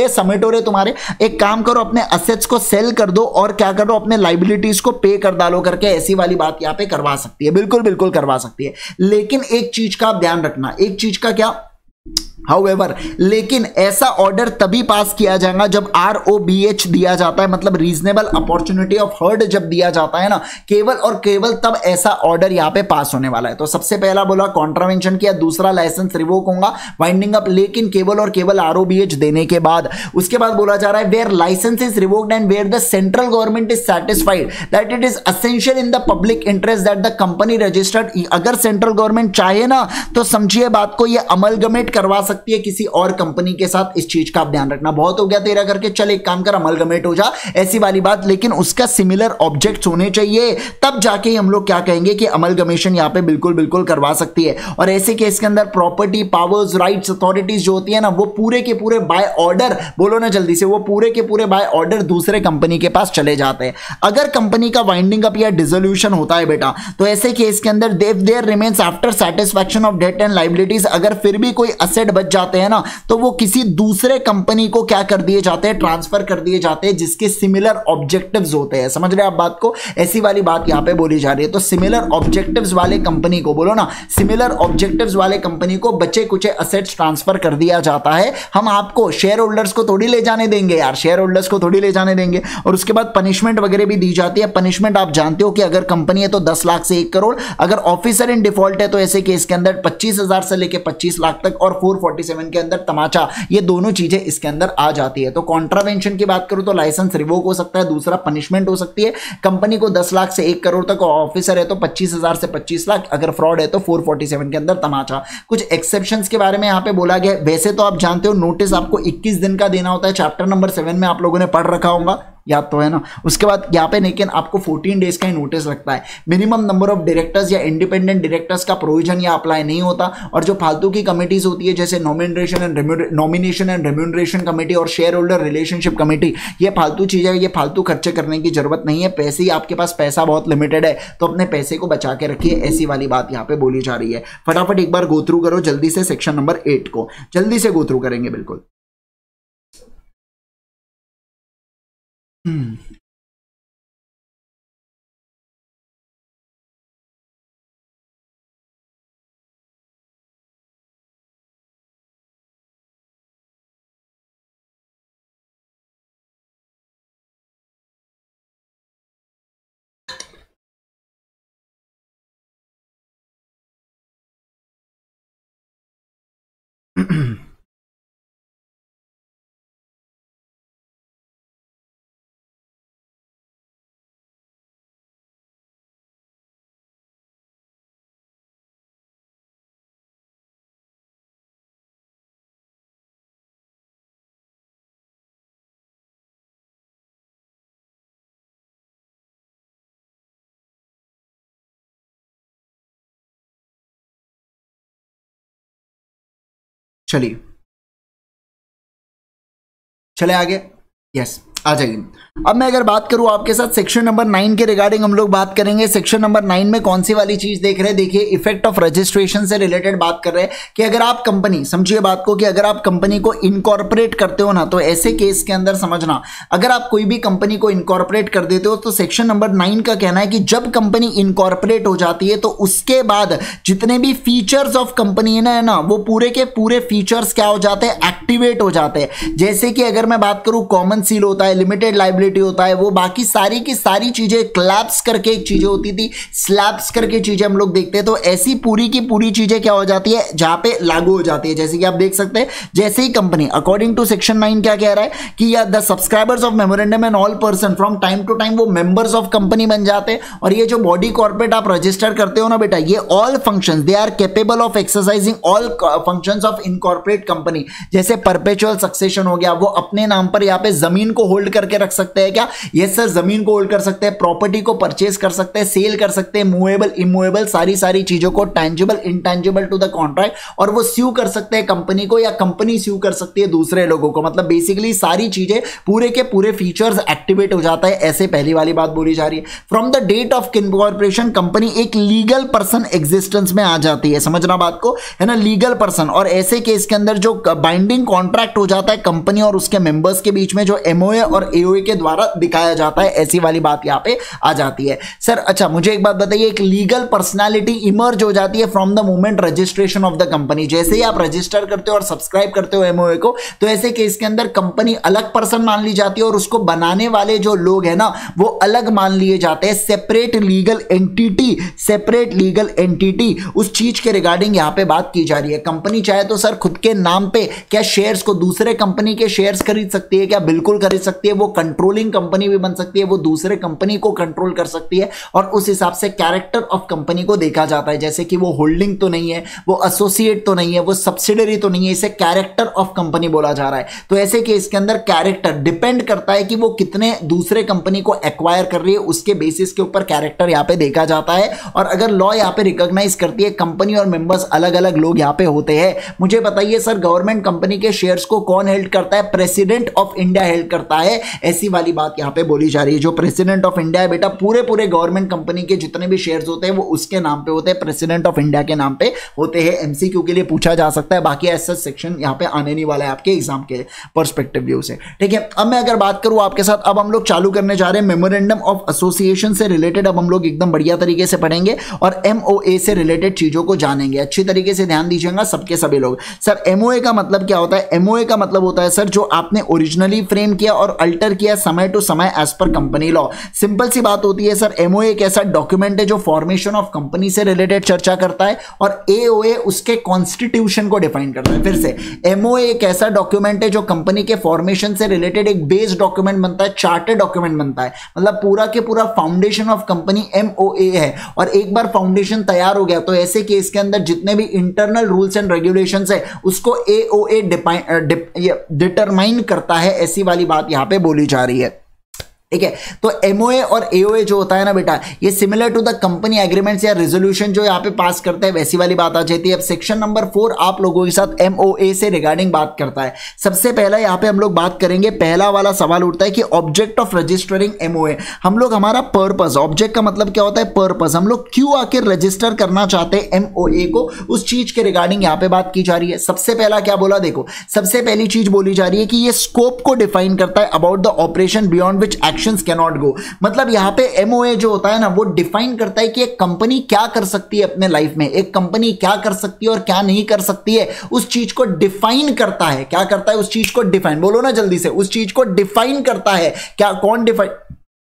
ये समेटो रे तुम्हारे, एक काम करो अपने असेट्स को सेल कर दो और क्या कर दो अपने लायबिलिटीज को पे कर डालो करके, ऐसी वाली बात यहां पे करवा सकती है, बिल्कुल बिल्कुल करवा सकती है। लेकिन एक चीज का ध्यान रखना, एक चीज का क्या, However, लेकिन ऐसा ऑर्डर तभी पास किया जाएगा जब ROBH दिया जाता है, मतलब रीजनेबल अपॉर्चुनिटी ऑफ हर्ड जब दिया जाता है ना, केवल और केवल तब ऐसा ऑर्डर यहां पे पास होने वाला है। तो सबसे पहला बोला कॉन्ट्रावेंशन किया, दूसरा लाइसेंस रिवोक होगा वाइंडिंग अप, लेकिन केवल और केवल ROBH देने के बाद। उसके बाद बोला जा रहा है where licence is revoked and where the central government is satisfied that it is essential in the public interest that the company registered, अगर सेंट्रल गवर्नमेंट चाहे ना तो समझिए बात को, यह अमलगमेट करवा सकती है किसी और कंपनी के साथ। इस चीज का आप ध्यान रखना, बहुत हो गया तेरा करके, चल एक काम कर अमलगमेट हो जा, ऐसी वाली बात, लेकिन उसका सिमिलर ऑब्जेक्ट्स होने चाहिए, तब जाके हम लोग क्या कहेंगे कि अमलगमेशन यहां पे बिल्कुल बिल्कुल करवा सकती है। और ऐसे केस के अंदर प्रॉपर्टी, पावर्स, राइट्स, अथॉरिटीज जो होती है ना वो पूरे के पूरे बाय ऑर्डर, बोलो ना जल्दी से, वो पूरे के पूरे बाय ऑर्डर दूसरे कंपनी के पास चले जाते हैं। अगर कंपनी का वाइंडिंग अप या डिसोल्यूशन होता है बेटा तो ऐसे केस के अंदर there remains after satisfaction of debt and liabilities, अगर फिर भी कोई असेट बच जाते हैं ना तो वो किसी दूसरे कंपनी को क्या कर दिए जाते हैं, ट्रांसफर कर दिए जाते हैं जिसके सिमिलर ऑब्जेक्टिव्स होते हैं। समझ रहे हैं आप बात को, ऐसी वाली बात यहां पे बोली जा रही है। तो सिमिलर ऑब्जेक्टिव्स वाले कंपनी को, बोलो ना सिमिलर ऑब्जेक्टिव्स वाले कंपनी को बचे कुछ असेट्स ट्रांसफर कर दिया जाता है। हम आपको शेयर होल्डर्स को थोड़ी ले जाने देंगे यार, शेयर होल्डर्स को थोड़ी ले जाने देंगे। और उसके बाद पनिशमेंट वगैरह भी दी जाती है। पनिशमेंट आप जानते हो कि अगर कंपनी है तो 10 लाख से 1 करोड़, अगर ऑफिसर इन डिफॉल्ट है तो ऐसे केस के अंदर 25,000 से लेकर 25 लाख तक और 447 के अंदर तमाचा, ये दोनों चीजें इसके अंदर आ जाती है। तो कॉन्ट्रावेंशन की बात करूं तो लाइसेंस रिवोक हो सकता है, दूसरा पनिशमेंट हो सकती है, कंपनी को 10 लाख से 1 करोड़ तक, ऑफिसर है तो 25,000 से 25 लाख, अगर फ्रॉड है तो 447 के अंदर तमाचा। कुछ एक्सेप्शंस के बारे में यहां पे बोला गया है। वैसे तो आप जानते हो नोटिस आपको 21 दिन का देना होता है, चैप्टर नंबर 7 में आप लोगों ने पढ़ रखा होगा, याद तो है ना। उसके बाद यहाँ पे लेकिन आपको 14 डेज का ही नोटिस लगता है। मिनिमम नंबर ऑफ डायरेक्टर्स या इंडिपेंडेंट डायरेक्टर्स का प्रोविजन या अप्लाई नहीं होता। और जो फालतू की कमेटीज होती है जैसे नॉमिनेशन एंड रेम्यूनरेशन कमेटी और शेयर होल्डर रिलेशनशिप कमेटी, ये फालतू चीज़ें, ये फालतू खर्चे करने की जरूरत नहीं है। पैसे ही आपके पास, पैसा बहुत लिमिटेड है तो अपने पैसे को बचा के रखिए, ऐसी वाली बात यहाँ पे बोली जा रही है। फटाफट एक बार गो थ्रू करो जल्दी से, सेक्शन नंबर 8 को जल्दी से गो थ्रू करेंगे बिल्कुल। चलिए चले आगे, यस आ जाइए। अब मैं अगर बात करूं आपके साथ सेक्शन नंबर 9 के रिगार्डिंग हम लोग बात करेंगे। सेक्शन नंबर 9 में कौन सी वाली चीज देख रहे हैं, देखिए इफेक्ट ऑफ रजिस्ट्रेशन से रिलेटेड बात कर रहे हैं कि अगर आप कंपनी, समझिए बात को कि अगर आप कंपनी को इनकॉर्पोरेट करते हो ना, तो ऐसे केस के अंदर समझना अगर आप कोई भी कंपनी को इनकॉर्पोरेट कर देते हो तो सेक्शन नंबर 9 का कहना है कि जब कंपनी इनकॉर्पोरेट हो जाती है तो उसके बाद जितने भी फीचर्स ऑफ कंपनी है ना, वो पूरे के पूरे फीचर्स क्या हो जाते हैं, एक्टिवेट हो जाते हैं। जैसे कि अगर मैं बात करूँ कॉमन सील होता है, लिमिटेड लायबिलिटी होता है, वो बाकी सारी की सारी चीजें क्लैप्स करके एक चीजें होती थी, स्लैप्स करके चीजें हम लोग देखते हैं। तो ऐसी पूरी की पूरी चीजें क्या हो जाती है, जहां पे लागू हो जाती है। जैसे कि आप देख सकते हैं, जैसे ही कंपनी अकॉर्डिंग टू सेक्शन 9 क्या कह रहा है कि या the subscribers of memorandum and all person from time to time वो मेंबर्स ऑफ कंपनी बन जाते हैं। और ये जो बॉडी कॉर्पोरेट आप रजिस्टर करते हो ना बेटा, ये all functions they are capable of exercising all functions of incorporate company. जैसे परपेचुअल सक्सेशन हो गया, वो अपने नाम पर यहाँ पे जमीन को होल्ड करके रख सकते हैं क्या, यस सर जमीन को होल्ड कर सकते हैं, प्रॉपर्टी को परचेज कर सकते हैं, सेल कर सकते हैं, मूवेबल इमूवेबल सारी सारी चीजों को, tangible intangible to the contract. और वो स्यू कर सकते हैं कंपनी को या कंपनी स्यू कर सकती है दूसरे लोगों को। मतलब बेसिकली सारी चीजें पूरे के पूरे फीचर्स एक्टिवेट हो जाता है, ऐसे पहली वाली बात बोली जा रही है। From the date of incorporation company एक लीगल पर्सन एग्जिस्टेंस में आ जाती है, समझना बात को है ना, लीगल पर्सन। और ऐसे केस के अंदर जो बाइंडिंग कॉन्ट्रैक्ट हो जाता है कंपनी और उसके मेंबर्स के बीच में, जो एमओए और एओए के द्वारा दिखाया जाता है, ऐसी वाली बात यहां पे आ जाती है। सर अच्छा मुझे एक बात बताइए, एक लीगल पर्सनालिटी इमर्ज हो जाती है from the moment registration of the company. जैसे ही आप रजिस्टर करते हो और सब्सक्राइब करते हो एमओए को, तो ऐसे केस के अंदर कंपनी अलग पर्सन मान ली जाती है और उसको बनाने वाले जो लोग है ना, वो अलग मान लिए जाते हैं, separate legal entity, separate legal entity. उस चीज के रिगार्डिंग यहां पे बात की जा रही है। कंपनी चाहे तो सर खुद के नाम पे क्या शेयर्स को, दूसरे कंपनी के शेयर्स खरीद सकती है क्या, बिल्कुल खरीद सकती है। वो कंट्रोलिंग कंपनी भी बन सकती है, वो दूसरे कंपनी को कंट्रोल कर सकती है। और उस हिसाब से कैरेक्टर ऑफ कंपनी को देखा जाता है, जैसे कि वो होल्डिंग तो नहीं है, वो एसोसिएट तो नहीं है, वो सब्सिडरी तो नहीं है, इसे कैरेक्टर ऑफ कंपनी बोला जा रहा है। तो ऐसे केस के अंदर कैरेक्टर डिपेंड करता है कि वो कितने दूसरे कंपनी को एक्वायर कर रही है, उसके बेसिस के ऊपर कैरेक्टर यहाँ पे देखा जाता है। और अगर लॉ यहाँ पे रिकॉग्नाइज करती है कंपनी और मेंबर्स अलग अलग लोग यहाँ पे होते हैं। मुझे बताइए सर गवर्नमेंट कंपनी के शेयर्स को कौन हेल्ड करता है, प्रेसिडेंट ऑफ इंडिया हेल्ड करता है, ऐसी वाली बात यहां पे बोली जा रही है। जो प्रेसिडेंट ऑफ इंडिया है बेटा, पूरे पूरे गवर्नमेंट कंपनी के जितने भी शेयर्स होते हैं वो उसके नाम पे होते हैं, प्रेसिडेंट ऑफ इंडिया के नाम पे होते हैं। एमसीक्यू के लिए पूछा जा सकता है, बाकी ऐसा सेक्शन यहां पे आने नहीं वाला है आपके एग्जाम के पर्सपेक्टिव व्यू से, ठीक है। अब मैं अगर बात करूं आपके साथ, अब हम लोग चालू करने जा रहे हैं मेमोरेंडम ऑफ एसोसिएशन से रिलेटेड। अब हम लोग एकदम बढ़िया तरीके से पढ़ेंगे और एमओए से रिलेटेड चीजों को जानेंगे। अच्छी तरीके से ध्यान दीजिएगा सबके सभी लोग। सर एमओए का मतलब क्या होता है, एमओए का मतलब होता है सर जो आपने ओरिजिनली फ्रेम किया और अल्टर किया समय टू समय as per company law. Simple सी बात होती है सर, एमओए एक ऐसा डॉक्यूमेंट है जो फॉर्मेशन ऑफ कंपनी से रिलेटेड चर्चा करता है और एओए उसके कॉन्स्टिट्यूशन को डिफाइन करता है। फिर से एमओए एक ऐसा डॉक्यूमेंट है जो कंपनी के फॉर्मेशन से रिलेटेड एक बेस डॉक्यूमेंट बनता है, चार्टर डॉक्यूमेंट बनता है। मतलब पूरा के पूरा फाउंडेशन ऑफ कंपनी एमओए है। और एक बार फाउंडेशन तैयार हो गया तो ऐसे केस के अंदर जितने भी इंटरनल रूल्स एंड रेगुलेशन है उसको एओए डिटरमाइन करता है, ऐसी वाली बात यहां पे बोली जा रही है, ठीक है। तो एमओए और एओए जो होता है ना बेटा, ये similar to the company agreements या रेजोल्यूशन जो यहाँ पे पास करते हैं, वैसी वाली बात आ जाती है। अब सेक्शन नंबर 4 आप लोगों के साथ एमओए से रिगार्डिंग बात करता है। सबसे पहला यहाँ पे हम लोग बात करेंगे, पहला वाला सवाल उठता है कि ऑब्जेक्ट ऑफ रजिस्टरिंग एमओए। हम लोग हमारा पर्पस, ऑब्जेक्ट का मतलब क्या होता है, पर्पस। हम लोग क्यों आखिर रजिस्टर करना चाहते हैं एमओए को, उस चीज के रिगार्डिंग यहाँ पे बात की जा रही है। सबसे पहला क्या बोला, देखो सबसे पहली चीज बोली जा रही है कि ये स्कोप को डिफाइन करता है, about the operation beyond which cannot go। मतलब यहां पे MOA जो होता है ना, वो डिफाइन करता है कि एक कंपनी क्या कर सकती है अपने लाइफ में, एक कंपनी क्या कर सकती है और क्या नहीं कर सकती है, उस चीज को डिफाइन करता है। क्या करता है, उस चीज को डिफाइन, बोलो ना जल्दी से, उस चीज को डिफाइन करता है। क्या, कौन define,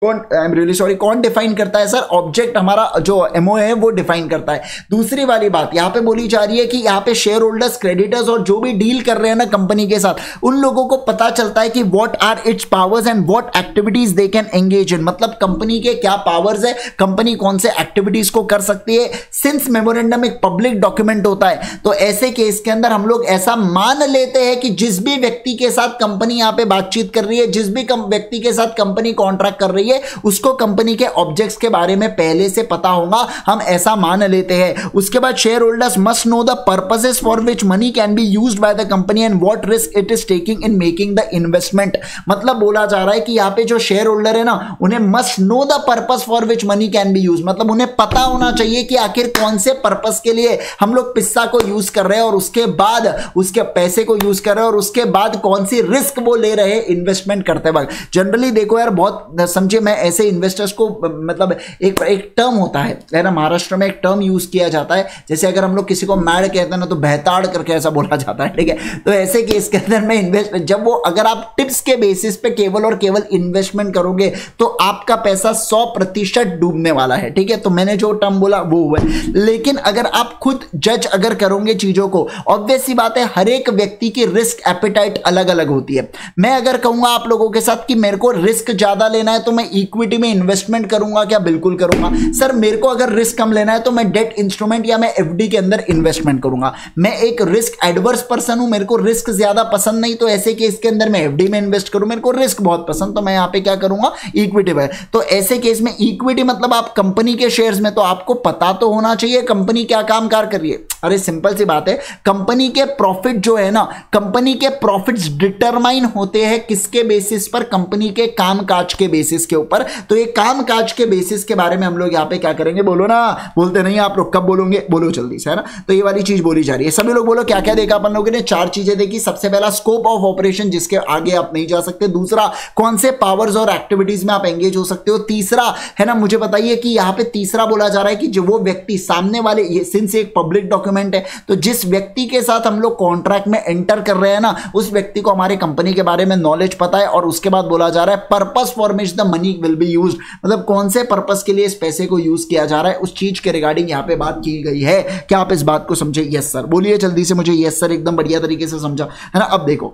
I am really sorry, कौन डिफाइन करता है सर, ऑब्जेक्ट हमारा जो एमओए है वो डिफाइन करता है। दूसरी वाली बात यहाँ पे बोली जा रही है कि यहाँ पे शेयर होल्डर्स, क्रेडिटर्स और जो भी डील कर रहे हैं ना कंपनी के साथ, उन लोगों को पता चलता है कि what are its powers and what activities they can engage in. मतलब कंपनी के क्या पावर्स है, कंपनी कौन से एक्टिविटीज को कर सकती है। सिंस मेमोरेंडम एक पब्लिक डॉक्यूमेंट होता है तो ऐसे केस के अंदर हम लोग ऐसा मान लेते हैं कि जिस भी व्यक्ति के साथ कंपनी यहाँ पे बातचीत कर रही है, जिस भी व्यक्ति के साथ कंपनी कॉन्ट्रैक्ट कर रही है, चाहिए उसको कंपनी के ऑब्जेक्ट्स के बारे में पहले से पता होगा, हम ऐसा मान लेते हैं। उसके बाद share holders must know the purposes for which money can be used by the company and what risk it is taking in making the investment. मतलब बोला जा रहा है कि यहाँ पे जो शेयर होल्डर है ना, उन्हें must know the purpose for which money can be use, मतलब उन्हें पता होना चाहिए कि आखिर कौन से पर्पस के लिए हम लोग पिस्सा को यूज कर रहे हैं और उसके बाद उसके पैसे को यूज कर रहे हैं और उसके बाद कौन सी रिस्क वो ले रहे हैं इन्वेस्टमेंट करते वक्त। जनरली देखो यार, बहुत समझे मैं ऐसे इन्वेस्टर्स को, मतलब एक टर्म होता है ना, महाराष्ट्र में एक टर्म यूज किया जाता है, जैसे अगर हम लोग किसी को मैड कहते हैं ना तो बहताड़ करके ऐसा बोला जाता है, ठीक है। तो ऐसे केस के अंदर में इन्वेस्ट, जब वो अगर आप टिप्स के बेसिस पे केवल और केवल इन्वेस्टमेंट करोगे तो आपका पैसा 100% डूबने वाला है, ठीक है। तो मैंने जो टर्म बोला वो हुआ है। लेकिन अगर आप खुद जज अगर करोगे चीजों को, ऑब्वियस सी बात है हर एक व्यक्ति की रिस्क एपेटाइट अलग अलग होती है। मैं अगर कहूंगा आप लोगों के साथ कि मेरे को रिस्क ज्यादा लेना है तो मैं इक्विटी में इन्वेस्टमेंट करूंगा क्या? बिल्कुल करूंगा सर। मेरे को अगर रिस्क कम लेना है तो मैं डेट इंस्ट्रूमेंट या मैं एफडी के अंदर इन्वेस्टमेंट करूंगा। मैं एक रिस्क एडवर्स पर्सन हूं, मेरे को रिस्क ज्यादा पसंद नहीं, तो ऐसे केस के अंदर मैं एफडी में इन्वेस्ट करूं, मेरे को रिस्क बहुत पसंद, तो मैं यहां पे क्या करूंगा इक्विटी में। तो ऐसे केस में इक्विटी मतलब आप कंपनी के शेयर्स में, तो आपको पता तो होना चाहिए कंपनी क्या कामकार कर रही है। अरे सिंपल सी बात है, कंपनी के प्रॉफिट जो है ना, कंपनी के प्रॉफिट्स डिटरमाइन होते हैं किसके बेसिस पर? कंपनी के कामकाज के बेसिस के ऊपर। तो ये कामकाज के बेसिस के बारे में हम लोग यहाँ पे क्या करेंगे? बोलो ना, बोलते नहीं आप लोग, कब बोलोगे? बोलो जल्दी से, है ना। तो ये वाली चीज बोली जा रही है, सभी लोग बोलो क्या क्या देखा अपन लोगों ने? चार चीजें देखी। सबसे पहला स्कोप ऑफ ऑपरेशन, जिसके आगे आप नहीं जा सकते। दूसरा, कौन से पावर्स और एक्टिविटीज में आप एंगेज हो सकते हो। तीसरा है ना, मुझे बताइए कि यहाँ पे तीसरा बोला जा रहा है कि जो वो व्यक्ति सामने वाले, ये सिंस एक पब्लिक डॉक्यूमेंट है, तो जिस व्यक्ति के साथ हम लोग कॉन्ट्रैक्ट में एंटर कर रहे हैं ना, उस व्यक्ति को हमारे कंपनी के बारे में नॉलेज पता है। और उसके बाद बोला जा रहा है purpose for which the money will be used, मतलब कौन से पर्पस के लिए इस पैसे को यूज किया जा रहा है, उस चीज के रिगार्डिंग यहाँ पे बात की गई है। क्या आप इस बात को समझे? यस सर बोलिए जल्दी से मुझे। यस सर, एकदम बढ़िया तरीके से समझा, है ना। अब देखो,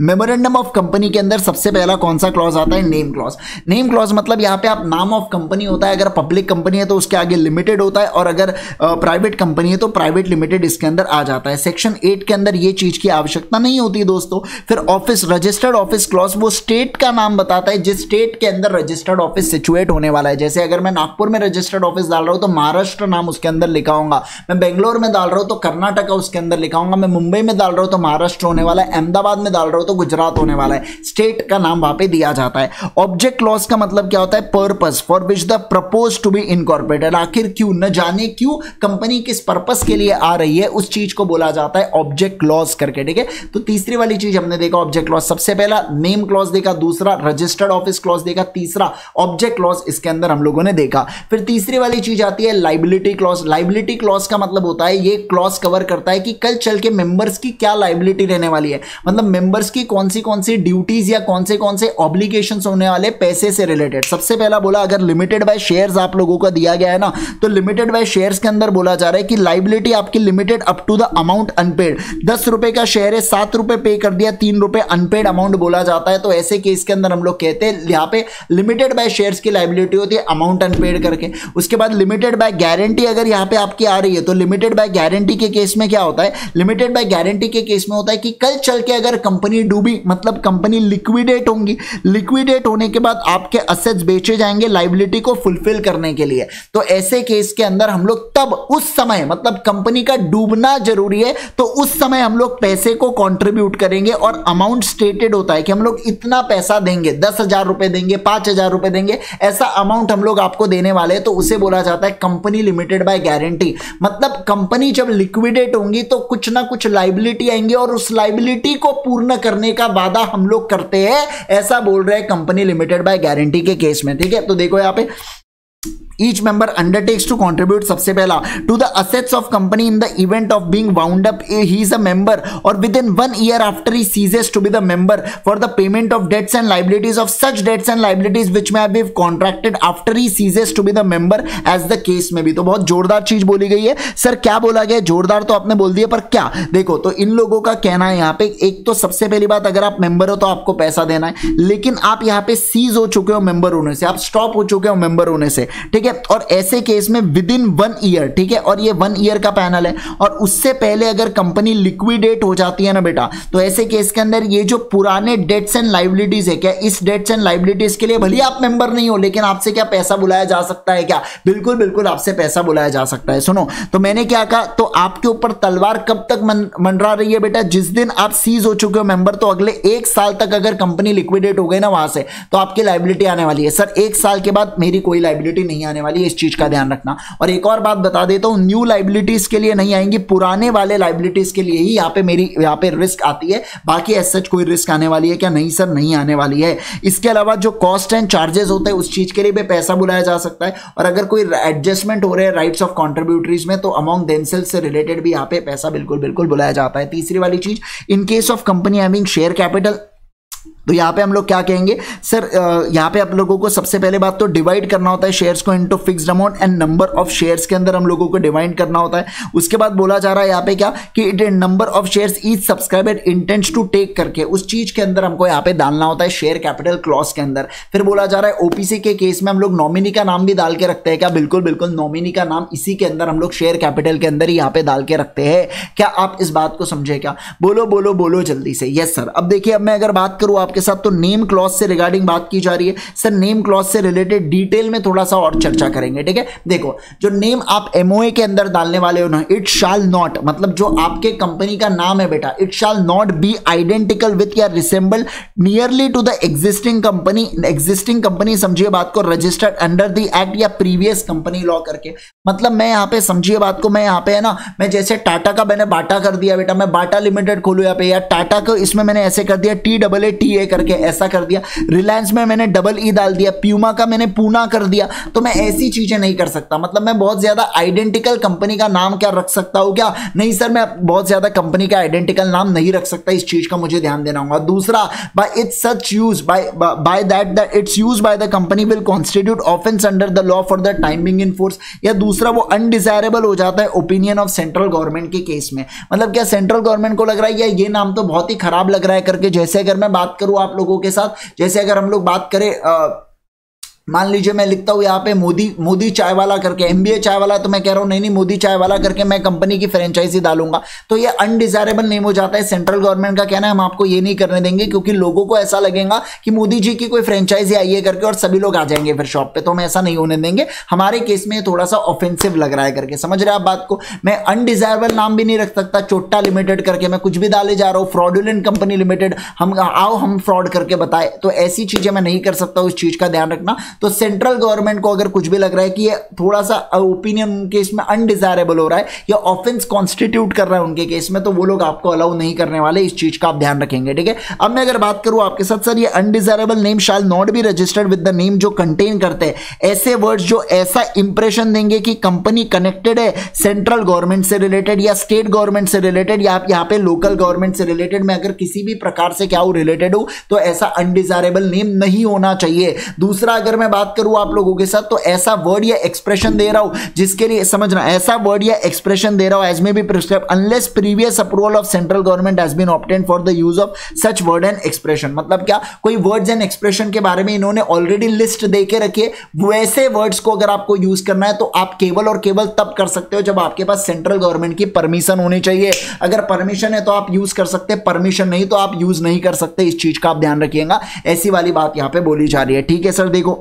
मेमोरेंडम ऑफ कंपनी के अंदर सबसे पहला कौन सा क्लॉज आता है? Name clause. नेम क्लॉज मतलब यहाँ पे आप नाम ऑफ कंपनी होता है, अगर पब्लिक कंपनी है तो उसके आगे लिमिटेड होता है, और अगर प्राइवेट कंपनी है तो प्राइवेट लिमिटेड इसके अंदर आ जाता है। सेक्शन 8 के अंदर ये चीज की आवश्यकता नहीं होती दोस्तों। फिर ऑफिस, रजिस्टर्ड ऑफिस क्लॉज, वो स्टेट का नाम बताता है जिस स्टेट के अंदर रजिस्टर्ड ऑफिस सिचुएट होने वाला है। जैसे अगर मैं नागपुर में रजिस्टर्ड ऑफिस डाल रहा हूँ तो महाराष्ट्र नाम उसके अंदर लिखा होगा, मैं बेंगलोर में डाल रहा हूँ तो कर्नाटका उसके अंदर लिखा होगा, मैं मुंबई में डाल रहा हूँ तो महाराष्ट्र होने वाला है, अहमदाबाद में डाल रहा हूँ तो गुजरात होने वाला है, स्टेट का नाम वहां पे दिया जाता है। ऑब्जेक्ट क्लॉज का मतलब क्या होता है? Purpose for which the propose to be incorporated, आखिर क्यों, न जाने क्यों कंपनी किस पर्पस के लिए आ रही है, उस चीज को बोला जाता है ऑब्जेक्ट क्लॉज करके, ठीक है। तो तीसरी वाली चीज हमने देखा ऑब्जेक्ट क्लॉज। सबसे पहला नेम क्लॉज देखा, दूसरा रजिस्टर्ड ऑफिस क्लॉज देखा, तीसरा ऑब्जेक्ट क्लॉज इसके अंदर हम लोगों ने देखा। फिर तीसरी वाली चीज आती है लायबिलिटी क्लॉज। लायबिलिटी क्लॉज का मतलब होता है, ये क्लॉज कवर करता है कि कल चल के मेंबर्स की क्या लायबिलिटी रहने वाली है, मतलब मेंबर्स की कौन सी ड्यूटीज या कौन से ऑब्लिगेशंस होने वाले पैसे से रिलेटेड। सबसे पहला बोला अगर लिमिटेड बाय शेयर्स आप लोगों को दिया गया है ना, तो लिमिटेड बाय शेयर्स के अंदर बोला जा रहा है कि लायबिलिटी आपकी limited up to the amount unpaid. 10 रुपए का शेयर है, 7 रुपए पे कर दिया, 3 रुपए अनपेड अमाउंट बोला जाता है। तो ऐसे केस के अंदर हम लोग कहते हैं यहाँ पे लिमिटेड बाय शेयर्स की लायबिलिटी होती है अमाउंट अनपेड करके। उसके बाद लिमिटेड बाय गारंटी अगर यहाँ पे आपकी आ रही है, तो लिमिटेड बाय गारंटी के केस में क्या होता है? लिमिटेड बाय गारंटी के केस में होता है कि कल चल के अगर कंपनी डूबी, मतलब कंपनी लिक्विडेट होंगी, लिक्विडेट होने के बाद आपके असेट्स बेचे जाएंगे लायबिलिटी को फुलफिल करने के लिए। तो ऐसे केस के अंदर हम लोग तब उस समय, मतलब कंपनी का डूबना जरूरी है तो उस समय हम लोग पैसे को कंट्रीब्यूट करेंगे और अमाउंट स्टेटेड होता है कि हम लोग इतना पैसा देंगे, 10,000 रुपए देंगे, 5,000 रुपए देंगे, ऐसा अमाउंट हम लोग आपको देने वाले हैं। तो उसे बोला जाता है कंपनी लिमिटेड बाय गारंटी, मतलब कंपनी जब लिक्विडेट होंगी तो कुछ ना कुछ लायबिलिटी आएंगी और उस लायबिलिटी को पूर्ण करने का वादा हम लोग करते हैं, ऐसा बोल रहे हैं कंपनी लिमिटेड बाय गारंटी के केस में, ठीक है। तो देखो यहां पे Each member undertakes to contribute सबसे पहला to the assets of company in the event of being wound up he is a member or within 1 year after he ceases to be the member for the payment of debts and liabilities of such debts and liabilities which may have been contracted after he ceases to be the member as the case में भी। तो बहुत जोरदार चीज बोली गई है sir. क्या बोला गया? जोरदार तो आपने बोल दिया, पर क्या देखो तो इन लोगों का कहना है यहाँ पे, एक तो सबसे पहली बात अगर आप मेंबर हो तो आपको पैसा देना है, लेकिन आप यहाँ पे सीज हो चुके हो मेंबर होने से, आप स्टॉप हो चुके हो मेंबर होने से, ठीक ठीक है, और ऐसे केस में विद इन 1 ईयर, ठीक है, और ये 1 ईयर का पैनल है, और उससे पहले अगर कंपनी लिक्विडेट हो जाती है ना बेटा, तो ऐसे केस के अंदर ये जो पुराने डेट्स एंड लायबिलिटीज है, क्या इस डेट्स एंड लायबिलिटीज के लिए भले आप मेंबर नहीं हो, लेकिन आपसे क्या पैसा बुलाया जा सकता है? क्या? बिल्कुल बिल्कुल आपसे पैसा बुलाया जा सकता है। सुनो, तो मैंने क्या कहा, तो आपके ऊपर तलवार कब तक मंडरा रही है बेटा? जिस दिन आप सीज हो चुके हो मेंबर, तो अगले 1 साल तक अगर कंपनी लिक्विडेट हो गई ना वहां से, तो आपकी लायबिलिटी आने वाली है। सर 1 साल के बाद मेरी कोई लायबिलिटी नहीं आने वाली, इस चीज का ध्यान रखना। और एक और बात बता देता हूं, न्यू लायबिलिटीज के लिए नहीं आएंगी, पुराने वाले लायबिलिटीज के लिए ही यहाँ पे मेरी यहाँ पे रिस्क आती है। बाकी एज सच कोई रिस्क आने वाली है क्या? नहीं सर, नहीं आने वाली है। इसके अलावा जो कॉस्ट एंड चार्जेस होते हैं उस चीज के लिए भी पैसा बुलाया जा सकता है, और अगर कोई एडजस्टमेंट हो रहे हैं राइट्स ऑफ कॉन्ट्रीब्यूटरीज में, तो अमॉन्ग देमसेल्फ से रिलेटेड भी यहाँ पे पैसा बिल्कुल बिल्कुल बुलाया जाता है। तीसरी वाली चीज, in case of company having share capital, तो यहाँ पे हम लोग क्या कहेंगे सर? यहाँ पे आप लोगों को सबसे पहले बात तो डिवाइड करना होता है शेयर्स को into fixed amount and number of shares के अंदर हम लोगों को डिवाइड करना होता है। उसके बाद बोला जा रहा है यहाँ पे क्या कि it number of shares each subscriber intends to take करके, उस चीज के अंदर हमको यहाँ पे डालना होता है शेयर कैपिटल क्लॉज के अंदर। फिर बोला जा रहा है ओपीसी के केस में हम लोग नॉमिनी का नाम भी डाल के रखते हैं क्या? बिल्कुल बिल्कुल, नॉमिनी का नाम इसी के अंदर हम लोग शेयर कैपिटल के अंदर ही यहाँ पे डाल के रखते हैं। क्या आप इस बात को समझे? क्या बोलो बोलो बोलो जल्दी से। Yes sir. अब देखिए, अब मैं अगर बात करूँ आपके साथ, तो नेम क्लॉज से रिगार्डिंग बात की जा रही है। सर नेम क्लॉज से रिलेटेड डिटेल में थोड़ा सा और चर्चा करेंगे, ठीक है। देखो, जो नेम आप एमओए के अंदर डालने वाले हो ना, इट शैल नॉट, मतलब जो आपके कंपनी का नाम है बेटा, it shall not be identical with या resemble nearly to the existing company. Existing company समझिए बात को, रजिस्टर्ड अंडर द एक्ट या प्रीवियस कंपनी लॉ करके। मतलब मैं यहाँ पे समझिए बात को, मैं यहाँ पे है ना, मैं जैसे टाटा का मैंने बाटा कर दिया बेटा, मैं बाटा लिमिटेड खोलू यहाँ पे, या टाटा को इसमें मैंने ऐसे कर दिया TAATA करके, ऐसा कर दिया। रिलायंस में मैंने EE डाल दिया, प्यूमा का मैंने पूना कर दिया, तो मैं ऐसी चीजें नहीं कर सकता। मतलब मैं बहुत ज्यादा आइडेंटिकल कंपनी का नाम क्या रख सकता हूँ? क्या नहीं सर, मैं बहुत ज्यादा कंपनी का आइडेंटिकल नाम नहीं रख सकता, इस चीज का मुझे ध्यान देना होगा। दूसरा, by its such use by that that its use by the company will constitute offence under the law for the time being in force, या दूसरा वो अनडिजायरेबल हो जाता है ओपिनियन ऑफ सेंट्रल गवर्नमेंट के केस में। मतलब क्या सेंट्रल गवर्नमेंट को लग रहा है या ये नाम तो बहुत ही खराब लग रहा है करके। जैसे अगर मैं बात करूं आप लोगों के साथ, जैसे अगर हम लोग बात करें, मान लीजिए मैं लिखता हूँ यहाँ पे मोदी चाय वाला करके, MBA चाय वाला, तो मैं कह रहा हूँ नहीं, मोदी चाय वाला करके मैं कंपनी की फ्रेंचाइजी डालूंगा, तो ये अनडिजायरेबल नेम हो जाता है। सेंट्रल गवर्नमेंट का कहना है हम आपको ये नहीं करने देंगे, क्योंकि लोगों को ऐसा लगेगा कि मोदी जी की कोई फ्रेंचाइजी आई है करके, और सभी लोग आ जाएंगे फिर शॉप पर, तो हम ऐसा नहीं होने देंगे, हमारे केस में थोड़ा सा ऑफेंसिव लग रहा है करके। समझ रहे आप बात को? मैं अनडिजायरेबल नाम भी नहीं रख सकता चोट्टा लिमिटेड करके, मैं कुछ भी डाले जा रहा हूँ, फ्रॉडुलेंट कंपनी लिमिटेड, हम आओ हम फ्रॉड करके बताए, तो ऐसी चीजें मैं नहीं कर सकता, उस चीज का ध्यान रखना। तो सेंट्रल गवर्नमेंट को अगर कुछ भी लग रहा है कि ये थोड़ा सा ओपिनियन केस में अनडिजायरेबल हो रहा है या ऑफेंस कॉन्स्टिट्यूट कर रहा है उनके केस में, तो वो लोग आपको अलाउ नहीं करने वाले, इस चीज का आप ध्यान रखेंगे, ठीक है। अब मैं अगर बात करूं आपके साथ, सर ये undesirable name shall not be registered with the name जो कंटेन करते हैं ऐसे वर्ड्स जो ऐसा इंप्रेशन देंगे कि कंपनी कनेक्टेड है सेंट्रल गवर्नमेंट से रिलेटेड या स्टेट गवर्नमेंट से रिलेटेड या आप यहाँ पे लोकल गवर्नमेंट से रिलेटेड, मैं अगर किसी भी प्रकार से क्या हूं रिलेटेड हूं, तो ऐसा अनडिजायरेबल नेम नहीं होना चाहिए। दूसरा, अगर मैं बात करूं आप लोगों के साथ, तो ऐसा वर्ड या एक्सप्रेशन दे रहा हूं जिसके लिए समझना, ऐसा वर्ड या एक्सप्रेशन दे रहा हूं as may be prescribe unless previous approval of central government has been obtained for the use of such word and expression. मतलब क्या कोई वर्ड्स एंड एक्सप्रेशन के बारे में इन्होंने ऑलरेडी लिस्ट दे के रखी है, वैसे वर्ड्स को अगर आपको यूज करना है तो आप केवल और केवल तब कर सकते हो जब आपके पास सेंट्रल गवर्नमेंट की परमिशन होनी चाहिए। अगर परमिशन है तो आप यूज कर सकते, परमिशन नहीं तो आप यूज नहीं कर सकते, इस चीज का आप ध्यान रखिएगा। ऐसी वाली बात यहां पे बोली जा रही है, ठीक है सर। देखो,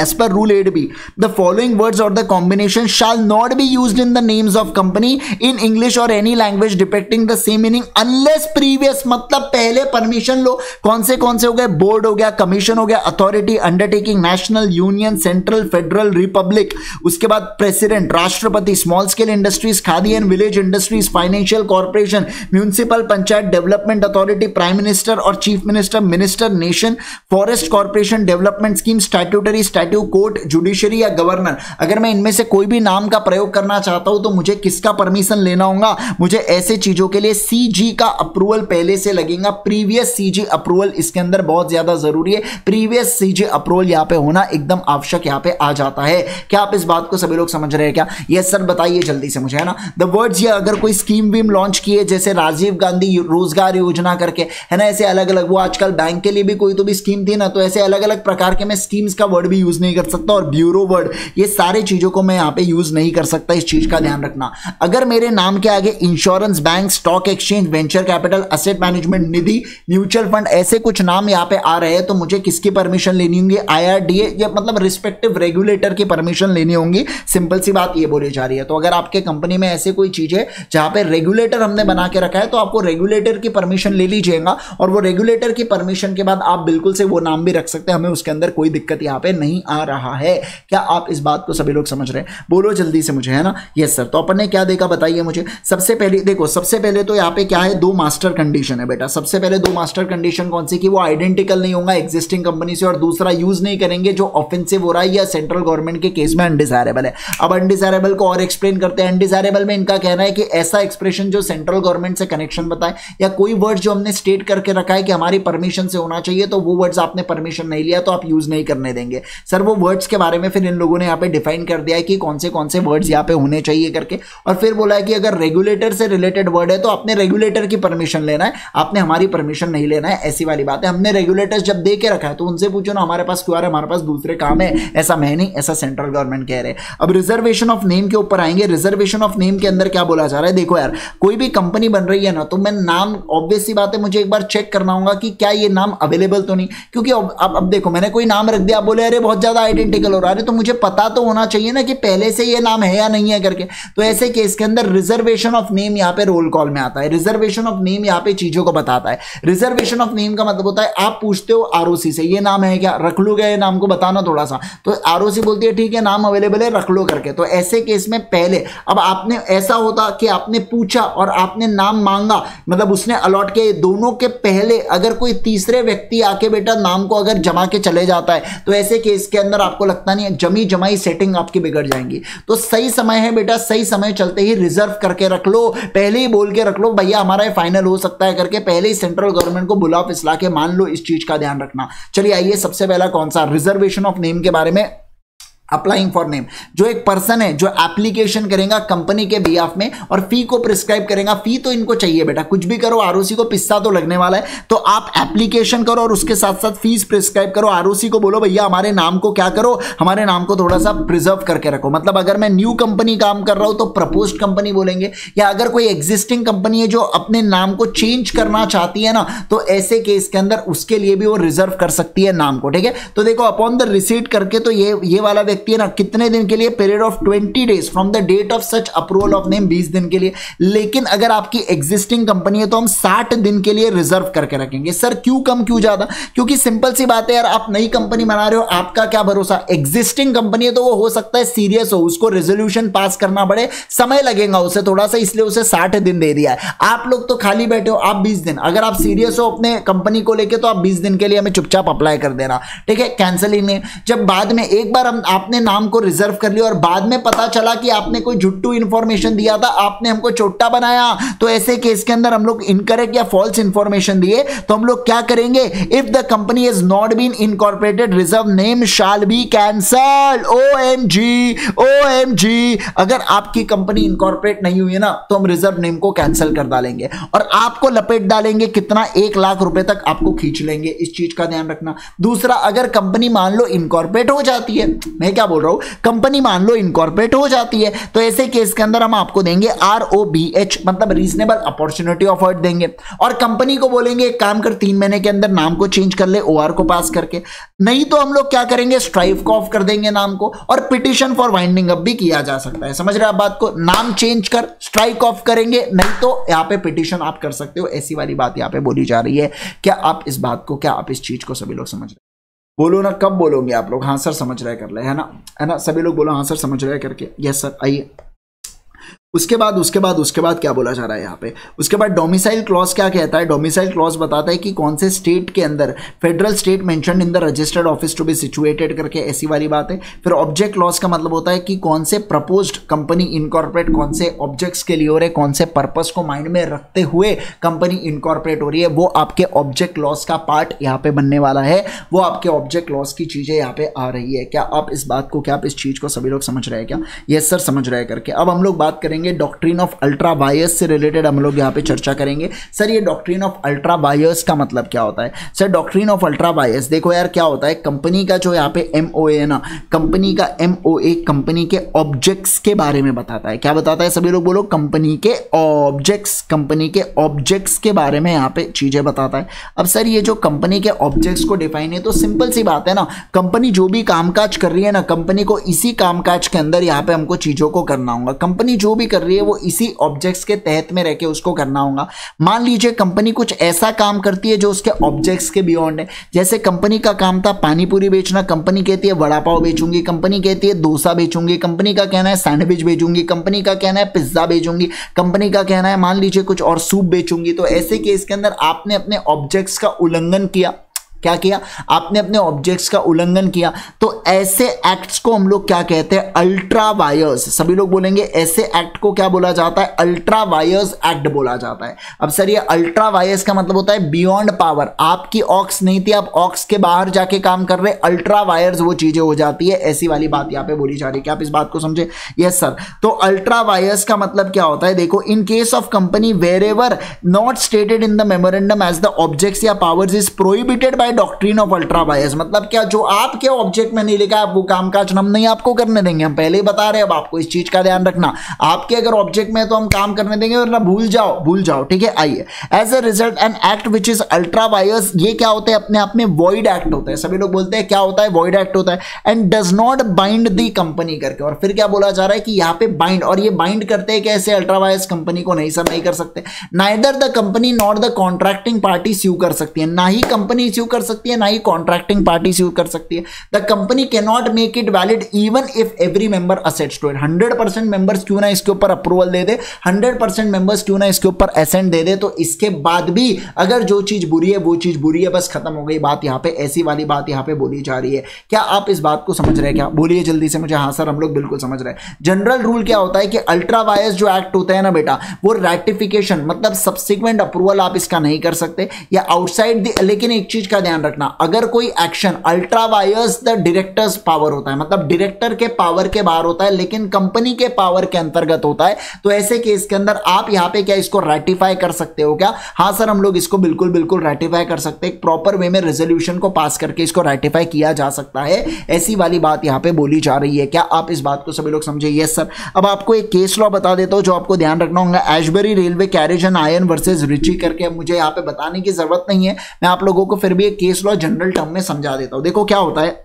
As per Rule 8B, the following words or the combination shall not be used in the names of company in English or any language depicting the same meaning unless previous, मतलब पहले permission लो। कौन से हो गए? Board हो गया, commission हो गया, authority, undertaking, national, union, central, federal, republic, उसके बाद प्रेसिडेंट, राष्ट्रपति, small scale industries, Khadi and village industries, financial corporation, municipal, panchayat development authority, prime minister और chief minister, minister, nation, forest corporation, development scheme, statutory, statute, court, judiciary या governor. अगर मैं इनमें से कोई भी नाम का प्रयोग करना चाहता हूं तो मुझे किसका परमिशन लेना होगा? मुझे ऐसे चीजों के लिए CG का अप्रूवल पहले से लगेगा, प्रीवियस CG अप्रूवल इसके अंदर बहुत ज्यादा जरूरी है। प्रीवियस CG अप्रूवल यहां पे होना एकदम आवश्यक यहां पे आ जाता है। क्या आप इस बात को सभी लोग समझ रहे हैं? क्या यस सर, बताइए जल्दी से मुझे, है ना। द वर्ड्स, या अगर कोई स्कीम वीम लॉन्च की है जैसे राजीव गांधी रोजगार योजना करके, है ना, ऐसे अलग अलग, वो आजकल बैंक के लिए भी कोई तो भी स्कीम थी ना, तो ऐसे अलग अलग प्रकार के मैं स्कीम्स का वर्ड भी यूज नहीं कर सकता और ब्यूरो वर्ड, ये सारी चीजों को मैं यहाँ पे यूज नहीं कर सकता, इस चीज का ध्यान रखना। अगर मेरे नाम के आगे insurance, bank, stock exchange, venture capital, asset management, nidhi, mutual fund, ऐसे कुछ नाम यहाँ पे आ रहे हैं तो मुझे किसकी परमिशन लेनी होंगी? IRDA या मतलब रिस्पेक्टिव रेगुलेटर की परमिशन लेनी होंगी, सिंपल सी बात ये बोली जा रही है। तो अगर आपके कंपनी में ऐसे कोई चीज है जहां पे रेगुलेटर हमने बना के रखा है तो आपको रेगुलेटर की परमिशन ले लीजिएगा, और वो रेगुलेटर की परमिशन के बाद आप बिल्कुल से वो नाम भी रख सकते हैं, हमें उसके अंदर कोई दिक्कत यहाँ पे नहीं आ रहा है। क्या आप इस बात को सभी लोग समझ रहे हैं? बोलो जल्दी से मुझे, है ना? Yes sir. तो अपन ने क्या देखा बताइए मुझे। सबसे पहले देखो, सबसे पहले तो यहाँ पे क्या है, दो मास्टर कंडीशन है बेटा। सबसे पहले दो मास्टर कंडीशन कौन सी? कि वो आइडेंटिकल नहीं होगा एग्जिस्टिंग कंपनी से, और दूसरा यूज नहीं करेंगे जो ऑफेंसिव हो रहा है या सेंट्रल गवर्नमेंट के केस में अनडिजायरेबल है। अब अनडिजायरेबल को और एक्सप्लेन करते हैं। अनडिजायरेबल में इनका कहना है कि ऐसा एक्सप्रेशन जो सेंट्रल गवर्नमेंट से कनेक्शन बताए या कोई वर्ड जो हमने स्टेट करके रखा है कि हमारी परमिशन से होना चाहिए, तो वो वर्ड्स आपने परमिशन नहीं लिया तो आप यूज नहीं करने देंगे। सर वो वर्ड्स के बारे में फिर इन लोगों ने यहाँ पे डिफाइन कर दिया है कि कौन से वर्ड्स यहाँ पे होने चाहिए करके, और फिर बोला है कि अगर रेगुलेटर से रिलेटेड वर्ड है तो आपने रेगुलेटर की परमिशन लेना है, आपने हमारी परमिशन नहीं लेना है, ऐसी वाली बात है। हमने रेगुलेटर्स जब दे के रखा है तो उनसे पूछो ना हमारे पास क्यों आ रहा है, हमारे पास दूसरे काम है, ऐसा मैं नहीं, ऐसा सेंट्रल गवर्नमेंट कह रहे हैं। अब रिजर्वेशन ऑफ नेम के ऊपर आएंगे। रिजर्वेशन ऑफ नेम के अंदर क्या बोला जा रहा है? देखो यार, कोई भी कंपनी बन रही है ना तो मैं नाम, ऑब्वियस सी बात है, मुझे एक बार चेक करना होगा कि क्या ये नाम अवेलेबल तो नहीं, क्योंकि अब देखो मैंने कोई नाम रख दिया, बोले अरे बहुत ज्यादा आइडेंटिकल हो रहा है, तो मुझे पता तो होना चाहिए ना कि पहले से ये नाम है या नहीं है करके। तो ऐसे केस के अंदर रिजर्वेशन ऑफ नेम यहाँ पे रोल कॉल में आता है। रिजर्वेशन ऑफ नेम यहाँ पे चीजों को बताता है। रिजर्वेशन ऑफ नेम का मतलब होता है आप पूछते हो आरओसी से ये नाम है क्या, रख लो, गया नाम को बताना थोड़ा सा, तो आरओसी बोलती है ठीक है नाम अवेलेबल है रख लो करके। तो ऐसे केस में पहले, अब आपने ऐसा होता कि आपने पूछा और आपने नाम मांगा, मतलब उसने अलॉट किया, दोनों के पहले अगर कोई तीसरे व्यक्ति आके बेटा नाम को अगर जमा के चले जाता है तो ऐसे केस के अंदर आपको लगता नहीं है, जमी जमाई सेटिंग आपकी बिगड़ जाएंगी। तो सही समय है बेटा, सही समय चलते ही रिजर्व करके रख लो, पहले ही बोल के रख लो भैया हमारा फाइनल हो सकता है करके, पहले ही सेंट्रल गवर्नमेंट को बुला फिसला के मान लो, इस चीज का ध्यान रखना। चलिए आइए, सबसे पहला कौन सा? रिजर्वेशन ऑफ नेम के बारे में। अप्लाइंग फॉर नेम, जो एक पर्सन है जो एप्लीकेशन करेगा कंपनी के बिहाफ में और फी को प्रिस्क्राइब करेगा। फी तो इनको चाहिए बेटा, कुछ भी करो आरओसी को पिस्सा तो लगने वाला है, तो आप एप्लीकेशन करो और उसके साथ साथ फीस प्रिस्क्राइब करो। आरओसी को बोलो भैया हमारे नाम को क्या करो, हमारे नाम को थोड़ा सा प्रिजर्व करके रखो। मतलब अगर मैं न्यू कंपनी काम कर रहा हूं तो प्रपोज्ड कंपनी बोलेंगे, या अगर कोई एग्जिस्टिंग कंपनी है जो अपने नाम को चेंज करना चाहती है ना तो ऐसे केस के अंदर उसके लिए भी वो रिजर्व कर सकती है नाम को, ठीक है। तो देखो अपॉन द रिसीट करके, तो ये वाला व्यक्ति है ना कितने दिन के लिए, period of 20 days from the date of such approval of name, 20 दिन के लिए। लेकिन अगर आपकी एग्जिस्टिंग कंपनी है तो हम 60 दिन के लिए रिजर्व करके रखेंगे। सर क्यों कम क्यों ज्यादा? क्योंकि सिंपल सी बात है यार, आप नई कंपनी बना रहे हो, आपका क्या भरोसा, एग्जिस्टिंग कंपनी है तो वो हो सकता है सीरियस हो, उसको रेजोल्यूशन पास करना पड़े, समय लगेगा उसे थोड़ा सा, इसलिए उसे 60 दिन दे दिया है। आप लोग तो खाली बैठे हो, आप 20 दिन, अगर आप सीरियस हो अपने कंपनी को लेकर तो आप 20 दिन के लिए हमें चुपचाप अप्लाई कर देना, ठीक है, कैंसिल ही नहीं। जब बाद में एक बार आपने नाम को रिजर्व कर लिया और बाद में पता चला कि आपने कोई झुट्टू इंफॉर्मेशन दिया था, आपने हमको चोट्टा बनाया, तो ऐसे केस के अंदर हम लोग इनकरेक्ट या फॉल्स इंफॉर्मेशन दिए तो हम लोग क्या करेंगे? If the company has not been incorporated reserve name shall be cancel. OMG OMG, अगर आपकी कंपनी इनकॉर्पोरेट नहीं हुई है ना तो हम रिजर्व नेम को कैंसिल कर डालेंगे और आपको लपेट डालेंगे कितना, 1 लाख रुपए तक आपको खींच लेंगे, इस चीज का ध्यान रखना। दूसरा, अगर कंपनी मान लो इनकॉर्पोरेट हो जाती है, मैं क्या बोल रहा हूं, कंपनी मान लो इनकॉर्पोरेट हो जाती है तो ऐसे केस के अंदर हम आपको देंगे ROBH, मतलब रीजनेबल अपॉर्चुनिटी ऑफ अर्थ देंगे, और कंपनी को बोलेंगे एक काम कर 3 महीने के अंदर नाम को चेंज कर ले OR को पास करके, नहीं तो हम लोग क्या करेंगे स्ट्राइव को ऑफ कर देंगे नाम को, और पिटिशन फॉर वाइंडिंग अप भी किया जा सकता है। समझ रहे आप बात को, नाम चेंज कर, स्ट्राइक ऑफ करेंगे, नहीं तो यहाँ पे पिटिशन आप कर सकते हो, ऐसी वाली बात यहाँ पे बोली जा रही है। क्या आप इस बात को, क्या आप इस चीज को सभी लोग समझ रहे हैं? बोलो ना, कब बोलोगे आप लोग? हाँ सर समझ रहे कर ले, है ना, है ना, सभी लोग बोलो हाँ सर समझ रहे करके। Yes sir. आइए उसके बाद क्या बोला जा रहा है यहाँ पे, उसके बाद डोमिसाइल क्लॉज क्या कहता है? डोमिसाइल क्लॉज बताता है कि कौन से स्टेट के अंदर, federal state mentioned in the registered office to be situated करके, ऐसी वाली बात है। फिर ऑब्जेक्ट क्लॉज का मतलब होता है कि कौन से प्रपोज्ड कंपनी इनकॉर्पोरेट, कौन से ऑब्जेक्ट्स के लिए हो रहे, कौन से पर्पस को माइंड में रखते हुए कंपनी इनकॉर्पोरेट हो रही है, वो आपके ऑब्जेक्ट क्लॉज का पार्ट यहाँ पे बनने वाला है, वो आपके ऑब्जेक्ट क्लॉज की चीज़ें यहाँ पे आ रही है। क्या आप इस बात को, क्या आप इस चीज़ को सभी लोग समझ रहे हैं क्या? यस सर समझ रहे करके। अब हम लोग बात करेंगे करेंगे डॉक्ट्रिन ऑफ अल्ट्रा बायस से रिलेटेड हम लोग यहाँ पे चर्चा करेंगे। सर ये डॉक्ट्रिन ऑफ अल्ट्रा बायस का मतलब क्या होता है? Sir doctrine of ultra vires देखो यार क्या होता है, कंपनी का जो यहाँ पे MOA है ना, कंपनी का MOA कंपनी के ऑब्जेक्ट्स के बारे में बताता है। क्या बताता है? सभी लोग बोलो, कंपनी के ऑब्जेक्ट्स, कंपनी के ऑब्जेक्ट्स के बारे में यहाँ पे चीजें बताता है। अब सर ये जो कंपनी के ऑब्जेक्ट्स को डिफाइन है तो सिंपल सी बात है ना, कंपनी जो भी कामकाज कर रही है ना, कंपनी को इसी कामकाज के अंदर यहाँ पे हमको चीजों को करना होगा। कंपनी जो भी कर रही है वो इसी ऑब्जेक्ट्स के तहत में रहकर उसको करना होगा। मान लीजिए कंपनी कुछ ऐसा काम करती है जो उसके ऑब्जेक्ट्स के बियॉन्ड है, जैसे कंपनी का काम था पानीपुरी बेचना, कंपनी कहती है वड़ा पाव बेचूंगी, कंपनी कहती है डोसा बेचूंगी, कंपनी का कहना है सैंडविच बेचूंगी, कंपनी का कहना है पिज्जा बेचूंगी, कंपनी का कहना है मान लीजिए कुछ और सूप बेचूंगी। तो ऐसे केस के अंदर आपने अपने ऑब्जेक्ट्स का उल्लंघन किया। क्या किया? आपने अपने ऑब्जेक्ट्स का उल्लंघन किया। तो ऐसे एक्ट्स को हम लोग क्या कहते हैं? Ultra vires. सभी लोग बोलेंगे ऐसे एक्ट को क्या बोला जाता है? अल्ट्रा बायस एक्ट बोला जाता है। अब सर ये अल्ट्रा बायस का मतलब होता है बियॉन्ड पावर। आपकी ऑक्स नहीं थी, आप ऑक्स के बाहर जाके काम कर रहे, अल्ट्रा वायर्स वो चीजें हो जाती है। ऐसी वाली बात यहाँ पे बोली जा रही है, क्या आप इस बात को समझे? Yes sir. तो अल्ट्रा बायस का मतलब क्या होता है? देखो, in case of company wherever not stated in the memorandum as the objects या powers is prohibited by doctrine of ultra vires. मतलब क्या? जो आपके ऑब्जेक्ट में नहीं लिखा है वो कामकाज हम नहीं आपको करने देंगे। हम पहले ही बता रहे हैं, अब आपको इस चीज का ध्यान रखना। आपके अगर ऑब्जेक्ट में है तो हम काम करने देंगे, वरना भूल जाओ। ठीक है, आइए। As a result an act which is ultra vires, ये क्या होते हैं? अपने आप में वॉइड एक्ट होता है। सभी लोग बोलते हैं क्या होता है? वॉइड एक्ट होता है। And does not bind the company करके, और फिर क्या बोला जा रहा है कि यहाँ पे बाइंड, और ये बाइंड करते हैं कैसे? अल्ट्रा बायस कंपनी को नहीं, सर नहीं कर सकते। Neither the company not the contracting party sue कर सकती है, ना ही कंपनी स्यू कर सकती है ना ही कॉन्ट्रैक्टिंग पार्टी स्यू कर सकती है। The company can not make it valid even if every member assents to it. 100% members क्यों ना इसके ऊपर अप्रूवल दे दे, 100% मेंबर्स क्यों ना इसके ऊपर एसेंट दे दे, तो इसके बाद भी अगर जो चीज बुरी है वो चीज बुरी है। बस खत्म हो गई बात यहाँ पे। ऐसी वाली बात यहाँ पे बोली जा रही है। क्या आप इस बात को समझ रहे हैं? क्या बोलिए जल्दी से मुझे। हाँ सर, हम लोग बिल्कुल समझ रहे हैं। जनरल रूल क्या होता है कि अल्ट्रा बायस जो एक्ट होता है ना बेटा, वो रेटिफिकेशन मतलब सब्सिक्वेंट अप्रूवल आप इसका नहीं कर सकते या आउटसाइड। लेकिन एक चीज का ध्यान रखना, अगर कोई action ultra vires the directors power होता है, मतलब डायरेक्टर के पावर के बाहर होता है लेकिन कंपनी के पावर के अंतर्गत होता है, तो ऐसे केस के अंदर आप यहां पे क्या इसको रेटिफाई कर सकते हो? क्या? हाँ सर, हम लोग इसको बिल्कुल बिल्कुल रेटिफाई कर सकते हैं। प्रॉपर वे में रेजोल्यूशन को पास करके इसको रेटिफाई किया जा सकता है। ऐसी वाली बात यहां पे बोली जा रही है। क्या आप इस बात को सभी लोग समझे? Yes sir. अब आपको एक केस लॉ बता देता हूं जो आपको ध्यान रखना होगा, Ashbury railway carriage and iron versus Riche करके। मुझे यहां पे बताने की जरूरत नहीं है, मैं आप लोगों को फिर भी एक केस लॉ जनरल टर्म में समझा देता हूं। देखो क्या होता है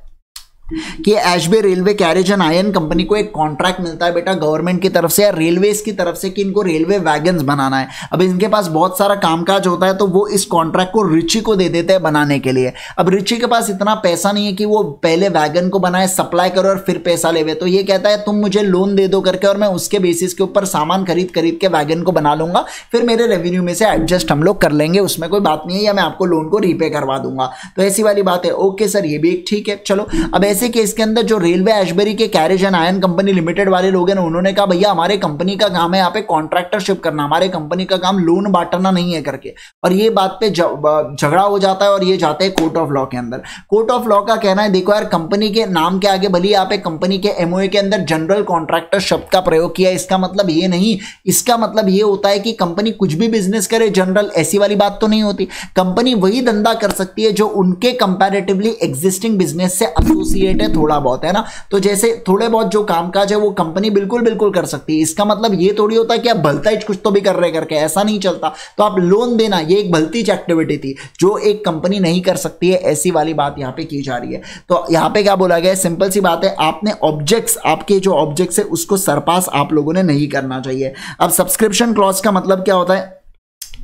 कि Ashbury railway carriage and iron company को एक कॉन्ट्रैक्ट मिलता है बेटा गवर्नमेंट की तरफ से या रेलवेज की तरफ से कि इनको रेलवे वैगन्स बनाना है। अब इनके पास बहुत सारा कामकाज होता है तो वो इस कॉन्ट्रैक्ट को रिची को दे देते हैं बनाने के लिए। अब रिची के पास इतना पैसा नहीं है कि वो पहले वैगन को बनाए, सप्लाई करो और फिर पैसा लेवे। तो ये कहता है तुम मुझे लोन दे दो करके, और मैं उसके बेसिस के ऊपर सामान खरीद खरीद के वैगन को बना लूंगा, फिर मेरे रेवेन्यू में से एडजस्ट हम लोग कर लेंगे, उसमें कोई बात नहीं है, या मैं आपको लोन को रीपे करवा दूंगा। तो ऐसी वाली बात है। ओके सर, ये भी एक ठीक है। चलो, अब केस के अंदर जो रेलवे एशबरी के carriage and iron company limited वाले लोग हैं उन्होंने कहा भैया हमारे कंपनी का काम है यहाँ पे कॉन्ट्रैक्टरशिप करना, हमारे कंपनी का काम लोन बांटना नहीं है करके, और ये बात पे झगड़ा हो जाता है और ये जाते हैं कोर्ट ऑफ लॉ के अंदर। कोर्ट ऑफ लॉ का कहना है देखो यार, कंपनी के नाम के आगे भले यहाँ पे कंपनी के MOA के अंदर जनरल कॉन्ट्रैक्टर शब्द का प्रयोग किया, इसका मतलब ये नहीं, इसका मतलब ये होता है कि कंपनी कुछ भी बिजनेस करे जनरल, ऐसी वाली बात तो नहीं होती। कंपनी वही धंधा कर सकती है जो उनके कंपैरेटिवली एग्जिस्टिंग बिजनेस से एसोसिएट है, थोड़ा बहुत है ना। तो जैसे थोड़े बहुत जो कामकाज है वो कंपनी बिल्कुल बिल्कुल कर सकती है। इसका मतलब ये थोड़ी होता है कि आप भलता ही कुछ तो भी कर रहे करके, ऐसा नहीं चलता। तो आप लोन देना ये एक भलतीज एक्टिविटी थी जो एक कंपनी नहीं कर सकती है। ऐसी वाली बात यहाँ पे की जा रही है। तो यहाँ पे क्या बोला गया है? सिंपल सी बात है, आपने ऑब्जेक्ट्स, आपके जो ऑब्जेक्ट्स है उसको सरपास आप लोगों ने नहीं करना चाहिए। अब सब्सक्रिप्शन क्लॉज का मतलब क्या होता है?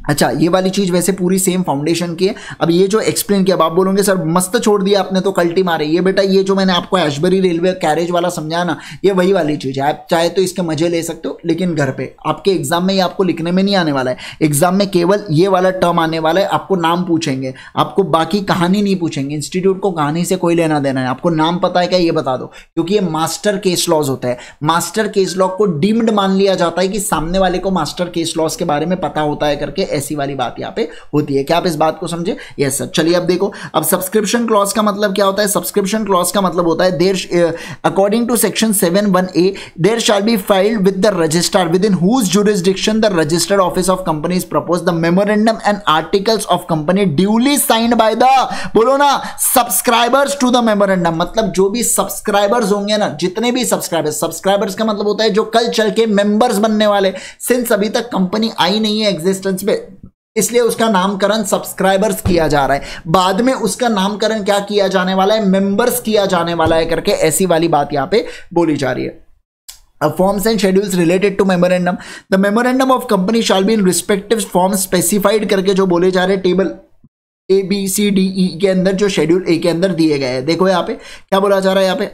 अच्छा, ये वाली चीज वैसे पूरी सेम फाउंडेशन की है। अब ये जो एक्सप्लेन किया, अब आप बोलोगे सर मस्त छोड़ दिया आपने तो कल्टी मारे। ये बेटा ये जो मैंने आपको एशबरी रेलवे कैरेज वाला समझाया ना, ये वही वाली चीज है। आप चाहे तो इसके मजे ले सकते हो, लेकिन घर पे आपके एग्जाम में ये आपको लिखने में नहीं आने वाला है। एग्जाम में केवल ये वाला टर्म आने वाला है। आपको नाम पूछेंगे, आपको बाकी कहानी नहीं पूछेंगे। इंस्टीट्यूट को कहानी से कोई लेना देना है। आपको नाम पता है क्या ये बता दो, क्योंकि ये मास्टर केस लॉज होता है। मास्टर केस लॉ को डीम्ड मान लिया जाता है कि सामने वाले को मास्टर केस लॉज के बारे में पता होता है करके। ऐसी वाली बात यहाँ पे होती है। क्या आप इस बात को समझे? Yes sir. चलिए अब देखो, अब सब्सक्रिप्शन क्लॉज का मतलब क्या होता है? सब्सक्रिप्शन क्लॉज का मतलब होता है there according to section 7(1)(a) there shall be filed with the registrar within whose jurisdiction the registered office of companies propose the memorandum and articles of company duly signed by the, बोलो ना, subscribers to the memorandum. मतलब जो भी subscribers होंगे ना, जितने भी subscribers, subscribers का मतलब होता है जो कल चल के मेंबर्स बनने वाले, सिंस अभी तक कंपनी आई नहीं है एग्जिस्टेंस पे, इसलिए उसका नामकरण सब्सक्राइबर्स किया जा रहा है। बाद में उसका नामकरण क्या किया जाने वाला है? मेंबर्स किया जाने वाला है करके ऐसी वाली बात यहाँ पे बोली जा रही है। Forms and schedules related to memorandum. The memorandum of company shall be in respective forms specified करके जो बोले जा रहे table A, B, C, D, E के अंदर, जो शेड्यूल ए के अंदर दिए गए हैं। देखो यहाँ पे क्या बोला जा रहा है, यहाँ पे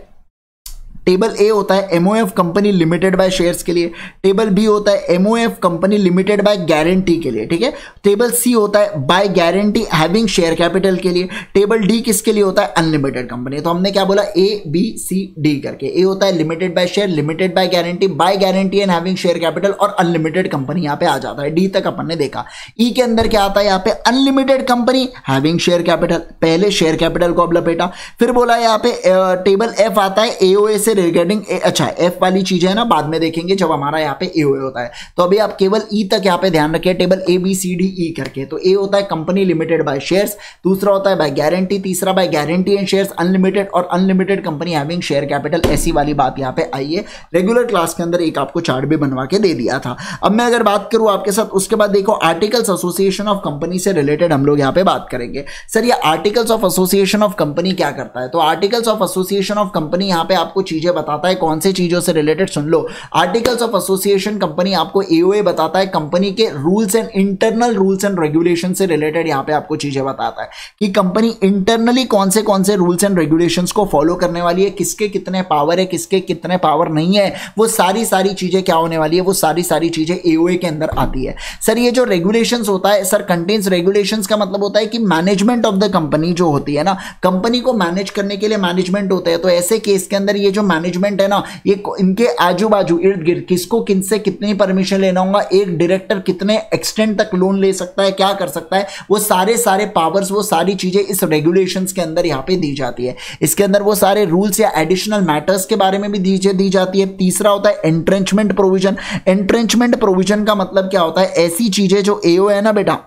टेबल ए होता है MOF company limited by shares के लिए, टेबल बी होता है MOF company limited by guarantee के लिए, ठीक है, टेबल सी होता है by guarantee having share capital के लिए, टेबल डी किसके लिए होता है? Unlimited company. तो हमने क्या बोला? A, B, C, D करके। ए होता है limited by share, limited by guarantee, by guarantee and having share capital, और अनलिमिटेड कंपनी यहाँ पे आ जाता है। डी तक अपन ने देखा। E के अंदर क्या आता है? यहाँ पे unlimited company having share capital, पहले शेयर कैपिटल को अब लपेटा, फिर बोला यहाँ पे टेबल F आता है AOA से रिगार्डिंग। अच्छा, एफ वाली चीज है ना, बाद में देखेंगे जब हमारा यहाँ पे ए होता है। तो अभी आप केवल ई तक यहाँ पे ध्यान रखिए, table A, B, C, D, E करके। तो ए होता है कंपनी लिमिटेड बाय शेयर्स, दूसरा होता है बाय गारंटी, तीसरा by guarantee and shares unlimited, और unlimited company having share capital, ऐसी वाली बात यहाँ पे आई है। रेगुलर क्लास के अंदर एक आपको चार्ट भी बनवा के दे दिया था। अब मैं अगर बात करूँ आपके साथ, उसके बाद देखो आर्टिकल्स एसोसिएशन ऑफ कंपनी से रिलेटेड हम लोग यहाँ पे बात करेंगे। सर ये articles of association of company क्या करता है? तो articles of association of company यहाँ पे आपको चीजें बताता है। कौन सी चीजों से रिलेटेड? सुन लो, आर्टिकल्स ऑफ एसोसिएशन कंपनी आपको AOA बताता है, कंपनी के rules and internal rules and regulation से रिलेटेड यहाँ पे आपको चीजें बताता है कि कंपनी इंटरनली कौन से रूल्स एंड रेगुलेशंस को फॉलो करने वाली है, किसके कितने पावर है, किसके कितने पावर नहीं है, वो सारी चीजें क्या होने वाली है, वो सारी चीजें AOA के अंदर आती है। सर ये जो रेगुलेशंस होता है, सर कंटेन्स रेगुलेशंस का मतलब होता है कि मैनेजमेंट ऑफ द कंपनी जो होती है ना, कंपनी को मैनेज करने के लिए मैनेजमेंट होता है। तो ऐसे केस के अंदर ये जो मैनेजमेंट है ना, ये इनके आजू बाजू इर्द गिर्द किसको किनसे कितनी परमिशन लेना होगा, एक डायरेक्टर कितने एक्सटेंट तक लोन ले सकता है, क्या कर सकता है, वो सारे पावर्स, वो सारी चीजें इस रेगुलेशंस के अंदर यहाँ पे दी जाती है। इसके अंदर वो सारे रूल्स या एडिशनल मैटर्स के बारे में भी दी जाती है। तीसरा होता है एंट्रेंचमेंट प्रोविजन। एंट्रेंचमेंट प्रोविजन का मतलब क्या होता है? ऐसी चीजें जो AO है ना बेटा,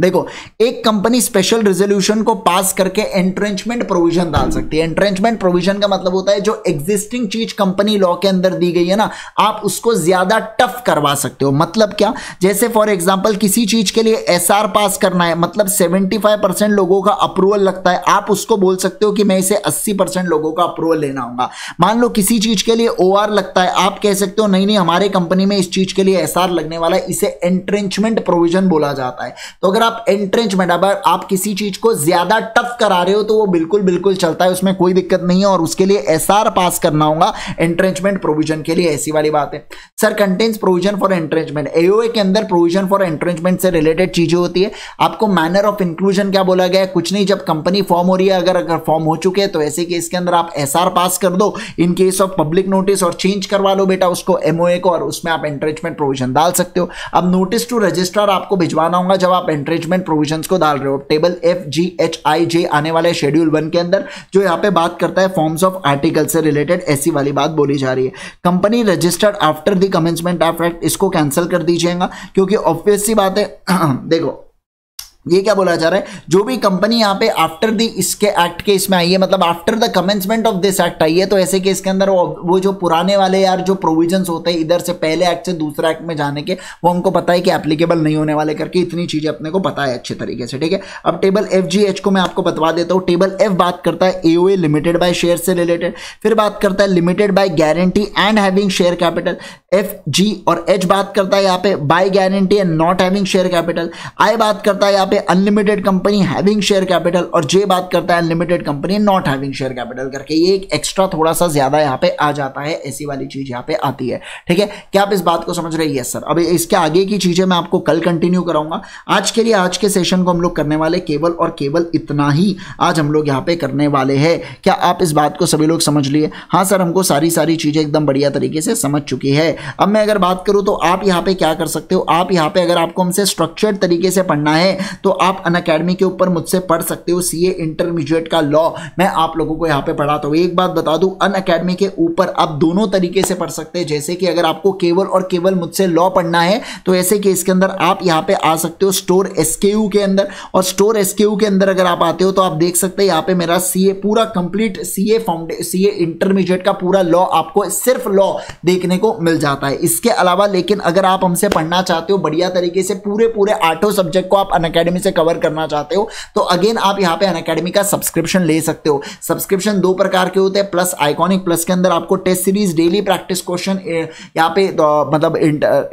देखो एक कंपनी स्पेशल रेजोल्यूशन को पास करके एंट्रेंचमेंट प्रोविजन डाल सकती है। एंट्रेंचमेंट प्रोविजन का मतलब होता है जो एग्जिस्टिंग चीज कंपनी लॉ के अंदर दी गई है ना, आप उसको ज्यादा टफ करवा सकते हो। मतलब क्या? जैसे फॉर एग्जांपल किसी चीज के लिए SR पास करना है, मतलब 75% लोगों का अप्रूवल लगता है, आप उसको बोल सकते हो कि मैं इसे 80% लोगों का अप्रूवल लेना होगा। मान लो किसी चीज के लिए OR लगता है, आप कह सकते हो नहीं, हमारे कंपनी में इस चीज के लिए SR लगने वाला है, इसे एंट्रेंचमेंट प्रोविजन बोला जाता है। तो अगर एंट्रेंचमेंट, अगर आप किसी चीज को ज्यादा टफ करा रहे हो तो वो बिल्कुल चलता है, उसमें कोई दिक्कत नहीं है, और उसके लिए SR पास करना होगा एंट्रेंचमेंट प्रोविजन के लिए, ऐसी वाली बात है। Sir contains provision for entrenchment, AOA के अंदर प्रोविजन फॉर एंट्रेंचमेंट से रिलेटेड चीजें होती है। आपको मैनर ऑफ इंक्लूजन क्या बोला गया है? कुछ नहीं, जब कंपनी फॉर्म हो रही है, अगर फॉर्म हो चुके हैं तो ऐसे केस के अंदर आप SR पास कर दो in case of public notice, और चेंज करवा लो बेटा उसको MOA को, और उसमें आप एंट्रेंचमेंट प्रोविजन डाल सकते हो। अब नोटिस टू रजिस्ट्रार आपको भिजवाना होगा जब आप एंट्रेंच प्रोविजंस को डाल रहे हो। Table F, G, H, I, J आने वाले शेड्यूल 1 के अंदर, जो यहाँ पे बात करता है फॉर्म्स ऑफ आर्टिकल से रिलेटेड, ऐसी वाली बात बोली जा रही है। Company registered after the commencement of act, इसको कैंसिल कर दीजिएगा, क्योंकि ऑब्वियस सी बात है। देखो ये क्या बोला जा रहा है, जो भी कंपनी यहाँ पे आफ्टर दी इसके एक्ट के इसमें आई है, मतलब after the commencement of this act आई है, तो ऐसे केस के अंदर वो जो पुराने वाले यार जो प्रोविजंस होते हैं इधर से पहले एक्ट से दूसरा एक्ट में जाने के, वो हमको पता है कि एप्लीकेबल नहीं होने वाले करके, इतनी चीजें अपने को पता है अच्छे तरीके से, ठीक है। अब टेबल F, G, H को मैं आपको बतवा देता हूँ। टेबल F बात करता है AOA लिमिटेड बाय शेयर से रिलेटेड, फिर बात करता है limited by guarantee and having share capital. F, G और H बात करता है यहाँ पे by guarantee and not having share capital. I बात करता है पे unlimited company having share capital और जे बात करता है unlimited company not having share capital करके, ये एक एक्स्ट्रा थोड़ा सा ज्यादा यहाँ पे आ जाता है, ऐसी वाली चीज यहाँ पे आती है। ठीक है, क्या आप इस बात को समझ रहे हैं? Yes sir. अब इसके आगे की चीजें मैं आपको कल कंटिन्यू कराऊंगा। आज के लिए आज के सेशन को हम लोग करने वाले केवल और केवल इतना ही आज हम लोग यहाँ पे करने वाले हैं। क्या आप इस बात को सभी लोग समझ लिए? हाँ सर, हमको सारी चीजें एकदम बढ़िया तरीके से समझ चुकी है। अब मैं अगर बात करूं तो आप यहाँ पे क्या कर सकते हो, आप यहाँ पे अगर आपको हमसे स्ट्रक्चर्ड तरीके से पढ़ना है तो आप अनअकैडमी के ऊपर मुझसे पढ़ सकते हो। सीए इंटरमीडिएट का लॉ मैं आप लोगों को यहाँ पे पढ़ाता हूँ। एक बात बता दूं, अनअकैडमी के ऊपर आप दोनों तरीके से पढ़ सकते हैं। जैसे कि अगर आपको केवल और केवल मुझसे लॉ पढ़ना है तो ऐसे केस के अंदर आप यहाँ पे आ सकते हो स्टोर एसकेयू के अंदर, और स्टोर एसकेयू के अंदर अगर आप आते हो तो आप देख सकते हैं यहाँ पे मेरा सीए पूरा कंप्लीट सीए इंटरमीडिएट का पूरा लॉ आपको सिर्फ लॉ देखने को मिल जाता है। इसके अलावा लेकिन अगर आप हमसे पढ़ना चाहते हो बढ़िया तरीके से पूरे 8 सब्जेक्ट को आप अनअकैडमी से कवर करना चाहते हो तो अगेन आप यहाँ पे अनअकैडमी का सब्सक्रिप्शन ले सकते हो। सब्सक्रिप्शन दो प्रकार के होते हैं, प्लस आइकॉनिक प्लस के अंदर आपको test series, daily practice question, यहाँ पे मतलब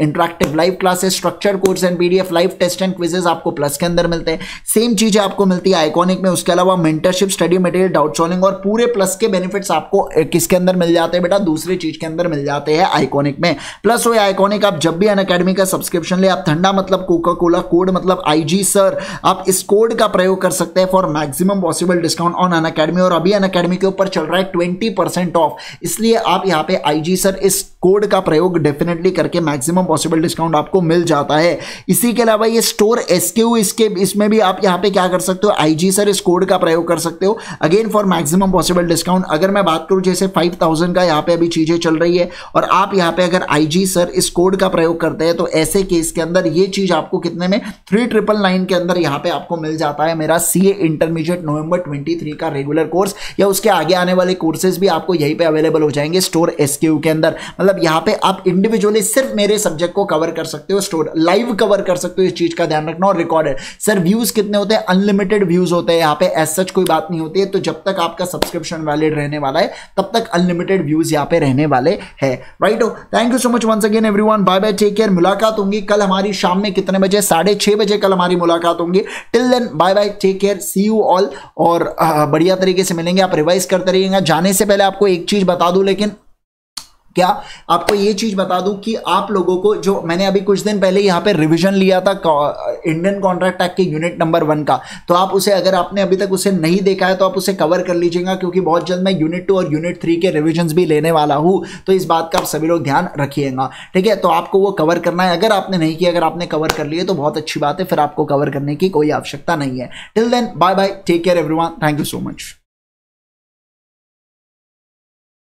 interactive live classes, structured course and PDF, live test and quizzes आपको प्लस के अंदर मिलते हैं। सेम चीजें आपको मिलती है आइकॉनिक में। उसके अलावा mentorship, study material, doubt solving और पूरे प्लस के बेनिफिट्स आपको किसके अंदर मिल जाते हैं बेटा? दूसरी चीज के अंदर मिल जाते हैं आइकॉनिक में। प्लस वही आइकॉनिक आप जब भी अनअकैडमी का सब्सक्रिप्शन ले, आप ठंडा मतलब कोका कोला, कोड मतलब आईजी सर, आप इस कोड का प्रयोग कर सकते हैं for maximum possible discount on Unacademy. और अभी अनअकैडमी के ऊपर चल रहा है 20% ऑफ, इसलिए आप यहाँ पे आईजी सर इस कोड का प्रयोग डेफिनेटली करके मैक्सिमम पॉसिबल डिस्काउंट आपको मिल जाता है। इसी के अलावा ये स्टोर एसक्यू, इसमें भी आप यहाँ पे क्या कर सकते हो, आईजी सर इस कोड का प्रयोग कर सकते हो again for maximum possible discount. अगर मैं बात करूँ जैसे 5000 का यहाँ पे अभी चीजें चल रही है और आप यहाँ पे अगर आईजी सर इस कोड का प्रयोग करते हैं तो ऐसे केस के अंदर ये चीज आपको कितने में 3999 के अंदर यहाँ पे आपको मिल जाता है मेरा सीए इंटरमीडिएट नवंबर 23 का रेगुलर कोर्स, या उसके आगे आने वाले कोर्सेज भी आपको यहीं पे अवेलेबल हो जाएंगे स्टोर एसक्यू के अंदर। मतलब यहाँ पे आप इंडिविजुअली सिर्फ मेरे सब्जेक्ट को कवर कर सकते हो, स्टोर लाइव कवर कर सकते हो, इस चीज का ध्यान रखना। और रिकॉर्डेड सर व्यूज कितने होते हैं? अनलिमिटेड व्यूज होते हैं, यहाँ पे एज सच कोई बात नहीं होती है। तो जब तक आपका सब्सक्रिप्शन वैलिड रहने वाला है तब तक अनलिमिटेड व्यूज यहाँ पे रहने वाले है। राइट हो, thank you so much once again everyone, bye bye, take care. मुलाकात होंगी कल हमारी शाम में कितने बजे? 6:30 बजे कल हमारी मुलाकात होंगी। Till then bye bye, take care, see you all. और बढ़िया तरीके से मिलेंगे, आप रिवाइज करते रहिएगा। जाने से पहले आपको एक चीज बता दूं, लेकिन क्या आपको ये चीज बता दूं कि आप लोगों को जो मैंने अभी कुछ दिन पहले यहाँ पे रिवीजन लिया था इंडियन कॉन्ट्रैक्ट एक्ट के यूनिट नंबर 1 का, तो आप उसे अगर आपने अभी तक उसे नहीं देखा है तो आप उसे कवर कर लीजिएगा, क्योंकि बहुत जल्द मैं यूनिट 2 और यूनिट 3 के रिविजन भी लेने वाला हूँ। तो इस बात का आप सभी लोग ध्यान रखिएगा, ठीक है? तो आपको वो कवर करना है, अगर आपने नहीं किया। अगर आपने कवर कर लिए तो बहुत अच्छी बात है, फिर आपको कवर करने की कोई आवश्यकता नहीं है। Till then bye bye, take care everyone, thank you so much.